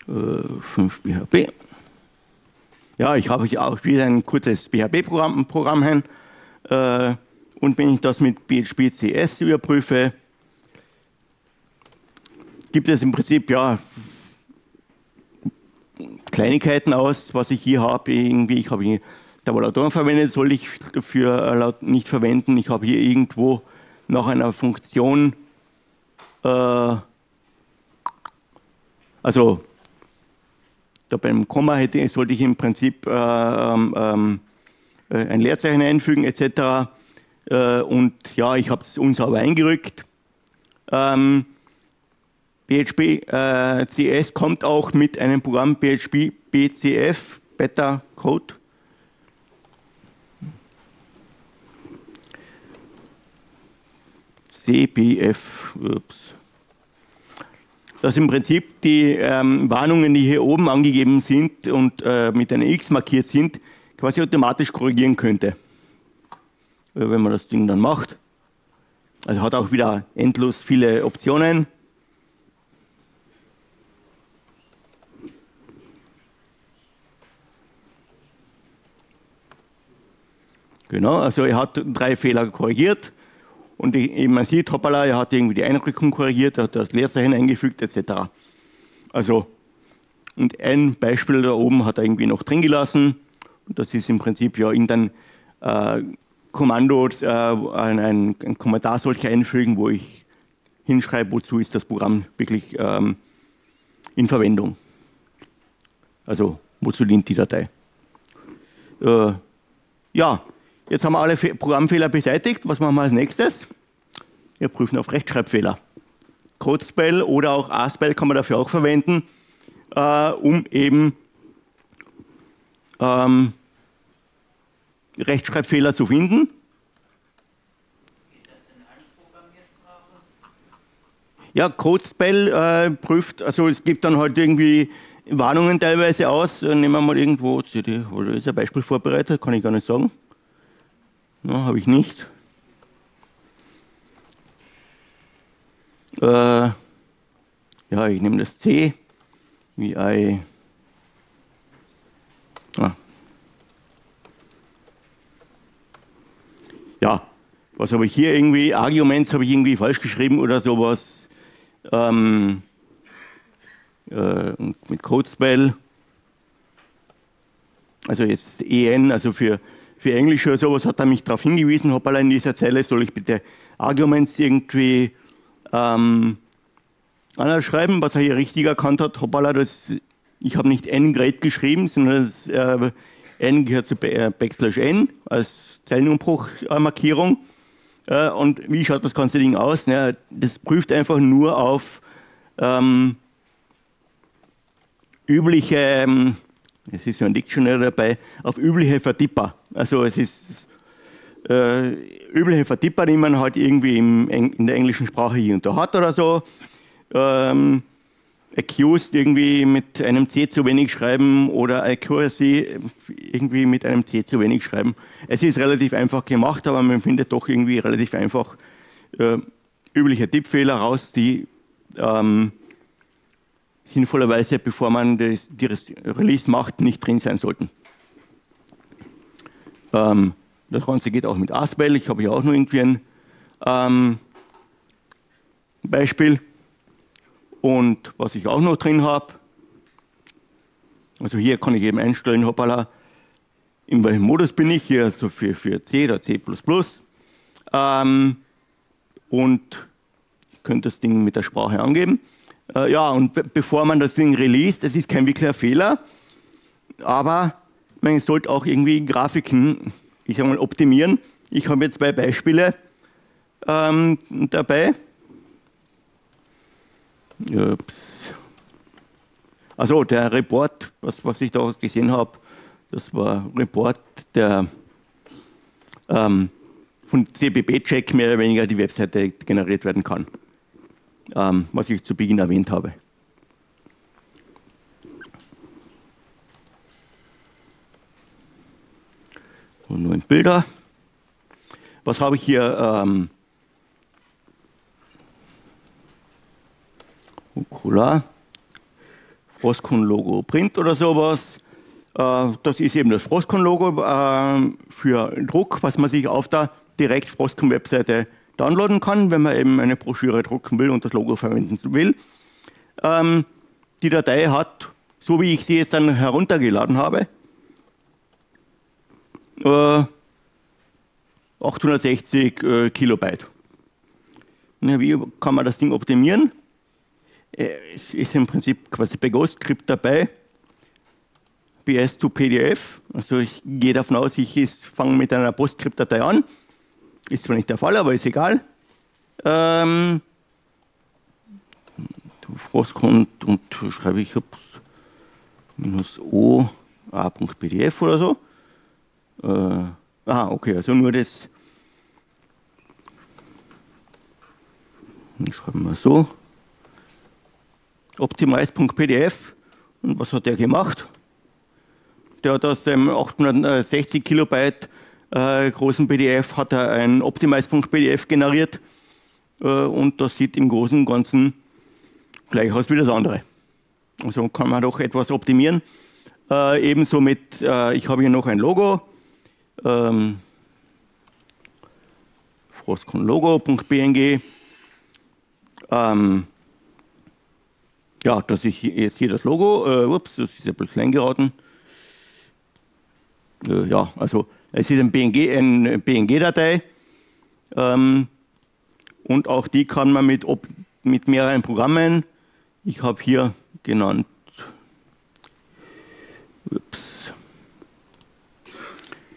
Äh, fünf P H P. Ja, ich habe hier auch wieder ein kurzes P H P-Programm hin. Äh, und wenn ich das mit P H P C S überprüfe, gibt es im Prinzip ja Kleinigkeiten aus, was ich hier habe. Irgendwie, ich habe hier Tabulatoren verwendet, soll ich dafür nicht verwenden. Ich habe hier irgendwo nach einer Funktion, äh, also da beim Komma hätte, sollte ich im Prinzip äh, ähm, äh, ein Leerzeichen einfügen et cetera. Äh, und ja, ich habe es unsauber eingerückt. Ähm, P H P C S kommt auch mit einem Programm P H P B C F, Beta Code. C B F, ups. Das sind im Prinzip die ähm, Warnungen, die hier oben angegeben sind und äh, mit einer X markiert sind, quasi automatisch korrigieren könnte, äh, wenn man das Ding dann macht. Also hat auch wieder endlos viele Optionen. Genau, also er hat drei Fehler korrigiert und eben man sieht, hoppala, er hat irgendwie die Einrückung korrigiert, er hat das Leerzeichen eingefügt et cetera. Also, und ein Beispiel da oben hat er irgendwie noch drin gelassen und das ist im Prinzip ja intern äh, Kommando, äh, ein, ein, ein Kommentar soll ich einfügen, wo ich hinschreibe, wozu ist das Programm wirklich ähm, in Verwendung. Also, wozu dient die Datei? Äh, ja, jetzt haben wir alle Fe- Programmfehler beseitigt. Was machen wir als nächstes? Wir prüfen auf Rechtschreibfehler. Codespell oder auch Aspell kann man dafür auch verwenden, äh, um eben ähm, Rechtschreibfehler zu finden. Geht das in allen Programmiersprachen? Ja, Codespell äh, prüft, also es gibt dann halt irgendwie Warnungen teilweise aus. Nehmen wir mal irgendwo, ist ein Beispiel vorbereitet, kann ich gar nicht sagen. No, habe ich nicht. Äh, ja, ich nehme das C, wie I. Ah. Ja, was habe ich hier irgendwie? Arguments habe ich irgendwie falsch geschrieben oder sowas. Ähm, äh, mit Codespell. Also jetzt E N, also für Für Englisch oder sowas hat er mich darauf hingewiesen, hoppala, in dieser Zeile soll ich bitte Arguments irgendwie ähm, anders schreiben, was er hier richtig erkannt hat, hoppala, das, ich habe nicht n-grade geschrieben, sondern das, äh, n gehört zu äh, Backslash n als Zeilenumbruchmarkierung. Äh, und wie schaut das ganze Ding aus? Na, das prüft einfach nur auf ähm, übliche... Ähm, Es ist ja ein Dictionary dabei, auf übliche Vertipper. Also es ist äh, übliche Vertipper, die man halt irgendwie im, in der englischen Sprache hier und da hat oder so. Ähm, accused irgendwie mit einem C zu wenig schreiben oder accuracy irgendwie mit einem C zu wenig schreiben. Es ist relativ einfach gemacht, aber man findet doch irgendwie relativ einfach äh, übliche Tippfehler raus, die... Ähm, sinnvollerweise, bevor man das, die Release macht, nicht drin sein sollten. Ähm, das Ganze geht auch mit Aspell. Ich habe hier auch nur irgendwie ein ähm, Beispiel. Und was ich auch noch drin habe, also hier kann ich eben einstellen, hoppala, in welchem Modus bin ich hier, also für, für C oder C plus plus. Ähm, und ich könnte das Ding mit der Sprache angeben. Ja, und be bevor man das Ding released, das ist kein wirklicher Fehler, aber man sollte auch irgendwie Grafiken, ich sage mal, optimieren. Ich habe jetzt zwei Beispiele ähm, dabei. Ups. Also der Report, was, was ich da gesehen habe, das war Report der, ähm, von Cppcheck mehr oder weniger die Webseite generiert werden kann. Ähm, was ich zu Beginn erwähnt habe. Und neun Bilder. Was habe ich hier? Ähm, Cola. FrOSCon-Logo Print oder sowas. Äh, das ist eben das FrOSCon-Logo äh, für Druck, was man sich auf der direkt FrOSCon-Webseite downloaden kann, wenn man eben eine Broschüre drucken will und das Logo verwenden will. Ähm, die Datei hat, so wie ich sie jetzt dann heruntergeladen habe, äh, achthundertsechzig äh, Kilobyte. Na, wie kann man das Ding optimieren? Äh, ist im Prinzip quasi per Ghost-Skript dabei. P S to P D F. Also ich gehe davon aus, ich fange mit einer Postscript-Datei an. Ist zwar nicht der Fall, aber ist egal. Ähm, FrOSCon und schreibe ich minus o a.pdf oder so. Äh, ah, okay, also nur das. Dann schreiben wir so. Optimize.pdf. Und was hat der gemacht? Der hat aus dem achthundertsechzig Kilobyte Äh, großen P D F hat er ein Optimize.pdf generiert, und das sieht im Großen und Ganzen gleich aus wie das andere. Also kann man doch etwas optimieren. Äh, ebenso mit, äh, ich habe hier noch ein Logo, ähm, froscon-logo.png. Ähm, ja, das ist jetzt hier das Logo. Äh, ups, das ist ein bisschen klein geraten. Äh, ja, also es ist ein P N G, eine P N G-Datei. Ähm, und auch die kann man mit, ob, mit mehreren Programmen, ich habe hier genannt, ups,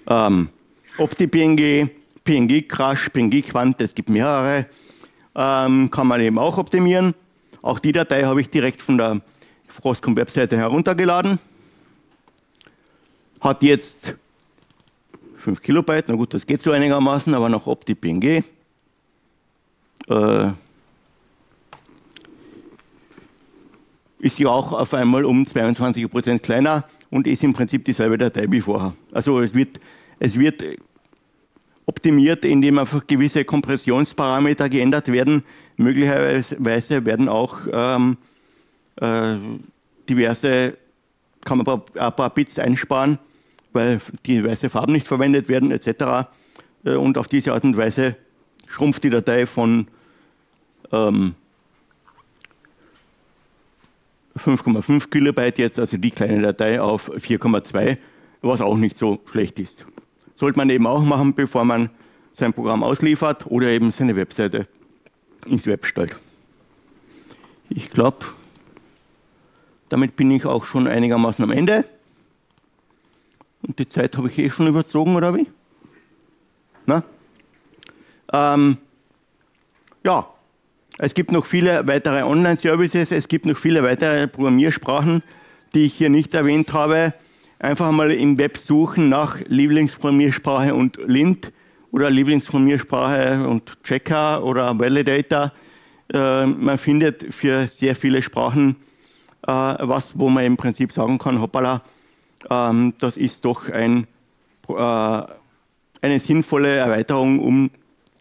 ähm, OptiPNG, P N G Crash, P N G Quant, es gibt mehrere, ähm, kann man eben auch optimieren. Auch die Datei habe ich direkt von der FrOSCon-Webseite heruntergeladen. Hat jetzt fünf Kilobyte, na gut, das geht so einigermaßen, aber noch OptiPNG. Äh, ist ja auch auf einmal um zweiundzwanzig Prozent kleiner und ist im Prinzip dieselbe Datei wie vorher. Also es wird, es wird optimiert, indem einfach gewisse Kompressionsparameter geändert werden. Möglicherweise werden auch ähm, äh, diverse, kann man ein paar, ein paar Bits einsparen, weil diverse Farben nicht verwendet werden et cetera. Und auf diese Art und Weise schrumpft die Datei von ähm, fünf Komma fünf Kilobyte jetzt, also die kleine Datei, auf vier Komma zwei, was auch nicht so schlecht ist. Sollte man eben auch machen, bevor man sein Programm ausliefert oder eben seine Webseite ins Web stellt. Ich glaube, damit bin ich auch schon einigermaßen am Ende. Und die Zeit habe ich eh schon überzogen, oder wie? Na? Ähm, ja. Es gibt noch viele weitere Online-Services, es gibt noch viele weitere Programmiersprachen, die ich hier nicht erwähnt habe. Einfach mal im Web suchen nach Lieblingsprogrammiersprache und Lint oder Lieblingsprogrammiersprache und Checker oder Validator. Äh, man findet für sehr viele Sprachen äh, was, wo man im Prinzip sagen kann, hoppala, ähm, das ist doch ein, äh, eine sinnvolle Erweiterung, um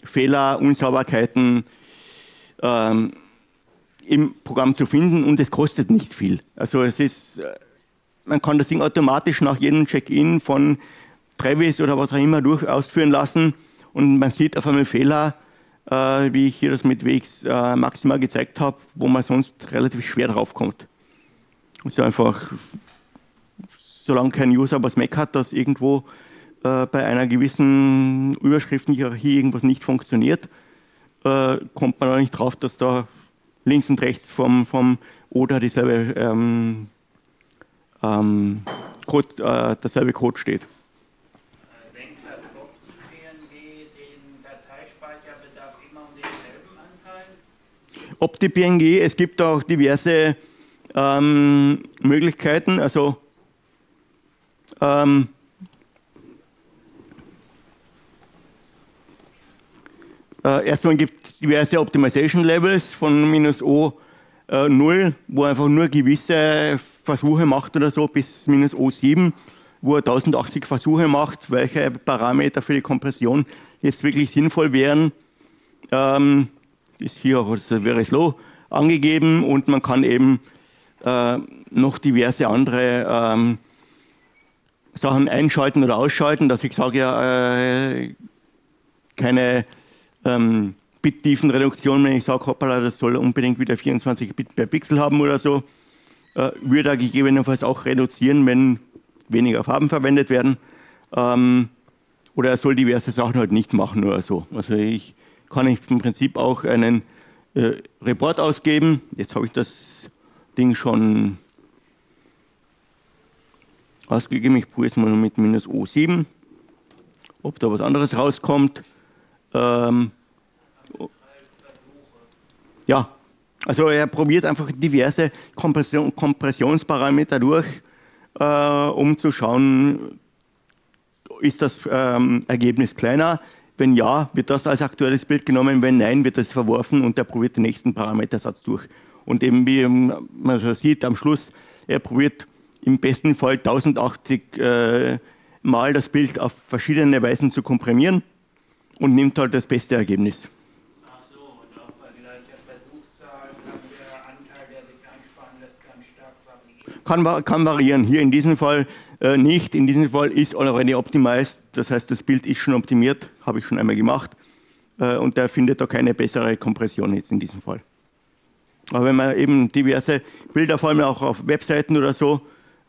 Fehler, Unsauberkeiten Ähm, im Programm zu finden, und es kostet nicht viel. Also es ist, man kann das Ding automatisch nach jedem Check-in von Travis oder was auch immer durch ausführen lassen, und man sieht auf einmal Fehler, äh, wie ich hier das mit wxMaxima äh, gezeigt habe, wo man sonst relativ schwer drauf kommt. Also einfach, solange kein User was meckert, dass irgendwo äh, bei einer gewissen Überschriftenhierarchie irgendwas nicht funktioniert, kommt man auch nicht drauf, dass da links und rechts vom, vom oder dieselbe, ähm, ähm, Code, äh, dasselbe Code steht. Senkt das OptiPNG den Dateispeicherbedarf immer um denselben Anteil? OptiPNG, es gibt auch diverse ähm, Möglichkeiten, also ähm, Äh, erstmal gibt es diverse Optimization-Levels von minus O null, äh, wo einfach nur gewisse Versuche macht oder so, bis minus O sieben, wo er tausendachtzig Versuche macht, welche Parameter für die Kompression jetzt wirklich sinnvoll wären. Ähm, ist hier auch das Verislow angegeben, und man kann eben äh, noch diverse andere ähm, Sachen einschalten oder ausschalten, dass ich sage, ja, äh, keine Ähm, Bit-Tiefen-Reduktion, wenn ich sage, hoppala, das soll unbedingt wieder vierundzwanzig Bit per Pixel haben oder so, äh, würde er gegebenenfalls auch reduzieren, wenn weniger Farben verwendet werden. Ähm, oder er soll diverse Sachen halt nicht machen oder so. Also ich kann ich im Prinzip auch einen äh, Report ausgeben. Jetzt habe ich das Ding schon ausgegeben. Ich probiere es mal mit minus O sieben, ob da was anderes rauskommt. Ähm, ja, also er probiert einfach diverse Kompression, Kompressionsparameter durch, äh, um zu schauen, ist das ähm, Ergebnis kleiner? Wenn ja, wird das als aktuelles Bild genommen, wenn nein, wird das verworfen, und er probiert den nächsten Parametersatz durch. Und eben, wie man schon sieht, am Schluss, er probiert im besten Fall tausendachtzig äh, Mal das Bild auf verschiedene Weisen zu komprimieren. Und nimmt halt das beste Ergebnis. Ach so, und auch kann, kann variieren. Hier in diesem Fall äh, nicht. In diesem Fall ist already optimized. Das heißt, das Bild ist schon optimiert. Habe ich schon einmal gemacht. Äh, und der findet da keine bessere Kompression jetzt in diesem Fall. Aber wenn man eben diverse Bilder, vor allem auch auf Webseiten oder so,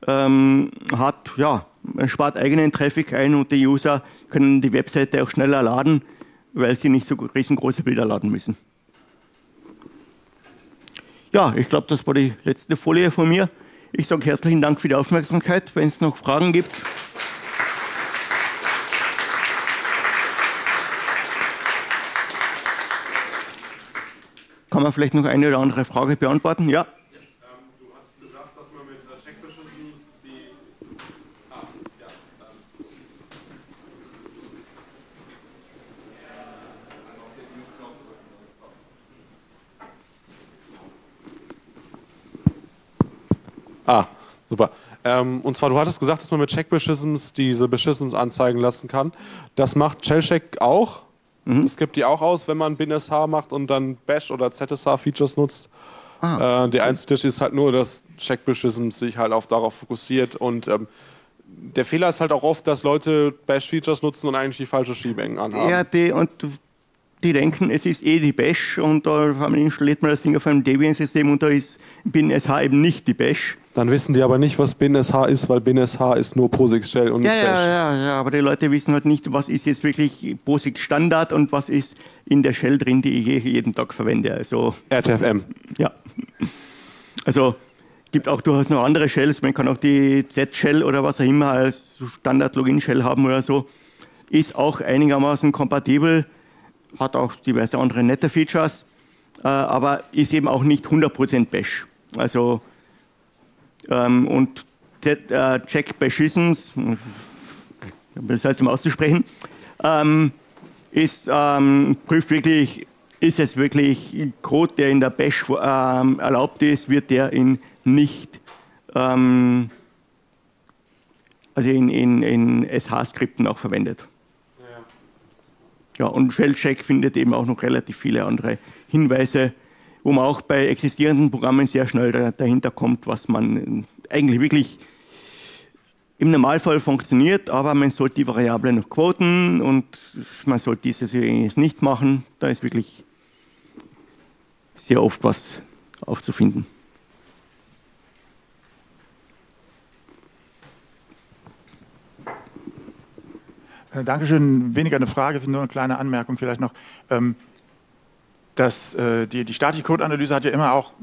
ähm, hat, ja, man spart eigenen Traffic ein und die User können die Webseite auch schneller laden, weil sie nicht so riesengroße Bilder laden müssen. Ja, ich glaube, das war die letzte Folie von mir. Ich sage herzlichen Dank für die Aufmerksamkeit. Wenn es noch Fragen gibt. Kann man vielleicht noch eine oder andere Frage beantworten? Ja? Du hast gesagt, dass man mit check-bashisms die... Ah, ja. Ah, super. Ähm, und zwar, du hattest gesagt, dass man mit check-bashisms diese Bashisms anzeigen lassen kann. Das macht ShellCheck auch. Mhm. Das gibt die auch aus, wenn man bin S H macht und dann Bash- oder Z S H-Features nutzt. Ah. Äh, der einzige Tisch ist halt nur, dass check-bashism sich halt auf darauf fokussiert. Und ähm, der Fehler ist halt auch oft, dass Leute Bash-Features nutzen und eigentlich die falsche Schiebengen anhaben. Ja, die, und die denken, es ist eh die Bash und da installiert man das Ding auf einem Debian-System und da ist bin S H eben nicht die Bash. Dann wissen die aber nicht, was bin S H ist, weil bin S H ist nur POSIX-Shell und ja, nicht Bash. Ja, ja, ja, aber die Leute wissen halt nicht, was ist jetzt wirklich POSIX-Standard und was ist in der Shell drin, die ich jeden Tag verwende. Also, R T F M. Ja. Also, es gibt auch durchaus noch andere Shells. Man kann auch die Z-Shell oder was auch immer als Standard-Login-Shell haben oder so. Ist auch einigermaßen kompatibel, hat auch diverse andere nette Features, aber ist eben auch nicht hundert Prozent Bash. Also... Ähm, und äh, check-bashisms, das heißt, um auszusprechen, ähm, ist, ähm, prüft wirklich, ist es wirklich Code, der in der Bash ähm, erlaubt ist, wird der in nicht, ähm, also in, in, in S H-Skripten auch verwendet. Ja, ja, und ShellCheck findet eben auch noch relativ viele andere Hinweise, wo man auch bei existierenden Programmen sehr schnell dahinter kommt, was man eigentlich wirklich im Normalfall funktioniert, aber man sollte die Variable noch quoten und man sollte dieses nicht machen. Da ist wirklich sehr oft was aufzufinden. Dankeschön. Weniger eine Frage, nur eine kleine Anmerkung vielleicht noch. Das, äh, die, die statische Code-Analyse hat ja immer auch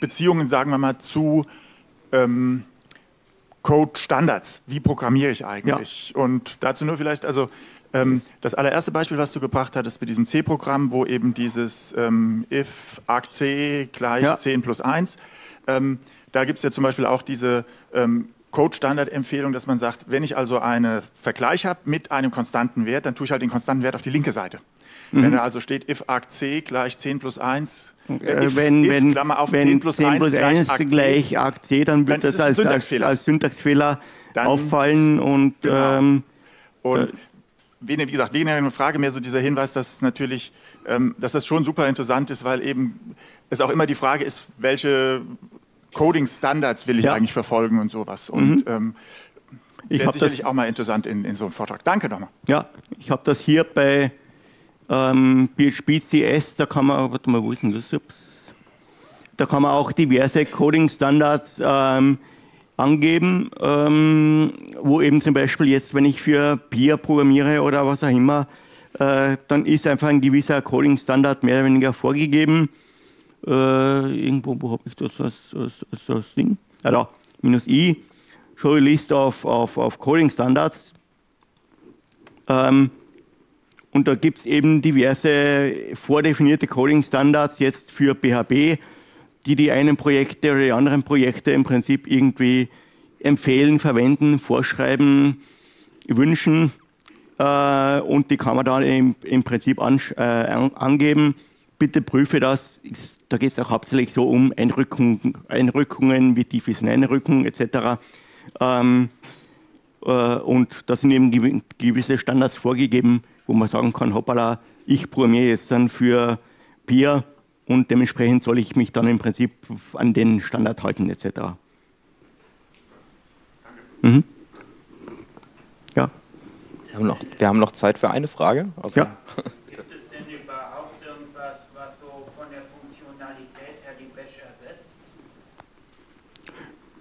Beziehungen, sagen wir mal, zu ähm, Code-Standards. Wie programmiere ich eigentlich? Ja. Und dazu nur vielleicht, also ähm, das allererste Beispiel, was du gebracht hattest mit diesem C-Programm, wo eben dieses ähm, if argc gleich ja. zehn plus eins, ähm, da gibt es ja zum Beispiel auch diese ähm, Code-Standard-Empfehlung, dass man sagt, wenn ich also einen Vergleich habe mit einem konstanten Wert, dann tue ich halt den konstanten Wert auf die linke Seite. Wenn mhm. da also steht, if argc gleich zehn plus eins, äh, if, wenn, if, wenn, Klammer auf wenn zehn plus eins gleich, gleich argc, dann wird dann das als Syntaxfehler, als, als Syntaxfehler dann, auffallen. Und, genau. ähm, und äh, wie gesagt, weniger eine Frage mehr so dieser Hinweis, dass, natürlich, ähm, dass das schon super interessant ist, weil eben es auch immer die Frage ist, welche Coding-Standards will ich ja. eigentlich verfolgen und sowas. Und, mhm. ähm, wäre sicherlich das, auch mal interessant in, in so einem Vortrag. Danke nochmal. Ja, ich habe das hier bei... Um, P H P C S, da kann man, warte mal, wo ist denn das? Ups. Da kann man auch diverse Coding-Standards ähm, angeben, ähm, wo eben zum Beispiel jetzt, wenn ich für Peer programmiere oder was auch immer, äh, dann ist einfach ein gewisser Coding-Standard mehr oder weniger vorgegeben. Äh, irgendwo, wo habe ich das als, als, als, als Ding? Ah, da, minus i, show a list of, of, of Coding-Standards. Ähm, Und da gibt es eben diverse vordefinierte Coding-Standards jetzt für P H P, die die einen Projekte oder die anderen Projekte im Prinzip irgendwie empfehlen, verwenden, vorschreiben, wünschen. Äh, und die kann man dann im, im Prinzip an, äh, angeben. Bitte prüfe das. Da geht es auch hauptsächlich so um Einrückungen, Einrückungen, wie tief ist eine Einrückung et cetera. Ähm, äh, und da sind eben gewisse Standards vorgegeben, wo man sagen kann, hoppala, ich programmiere jetzt dann für Peer und dementsprechend soll ich mich dann im Prinzip an den Standard halten et cetera. Mhm. Ja. Wir haben, noch, wir haben noch Zeit für eine Frage. Also ja. Gibt es denn überhaupt irgendwas, was so von der Funktionalität her die Bash ersetzt?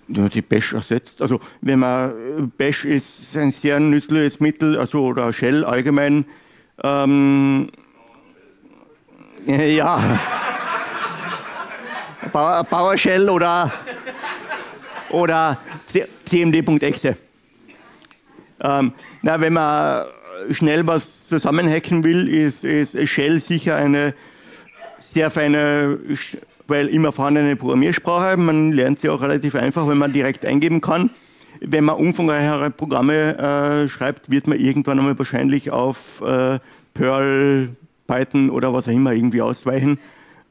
Ja, die Bash ersetzt, also wenn man, Bash ist ein sehr nützliches Mittel, also oder Shell allgemein. Ähm, ja. PowerShell oder, oder cmd.exe. Ähm, na, wenn man schnell was zusammenhacken will, ist, ist Shell sicher eine sehr feine, weil immer vorhandene Programmiersprache. Man lernt sie auch relativ einfach, wenn man direkt eingeben kann. Wenn man umfangreichere Programme äh, schreibt, wird man irgendwann einmal wahrscheinlich auf äh, Perl, Python oder was auch immer irgendwie ausweichen.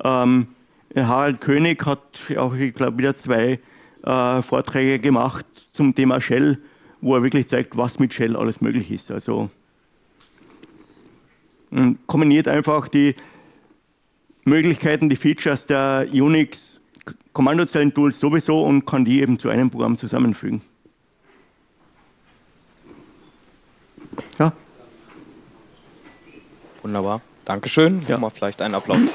Ähm, Harald König hat auch, ich glaube, wieder zwei äh, Vorträge gemacht zum Thema Shell, wo er wirklich zeigt, was mit Shell alles möglich ist. Also kombiniert einfach die Möglichkeiten, die Features der Unix-Kommandozeilen-Tools sowieso und kann die eben zu einem Programm zusammenfügen. Ja. Wunderbar, Dankeschön. Ja. Mal vielleicht einen Applaus.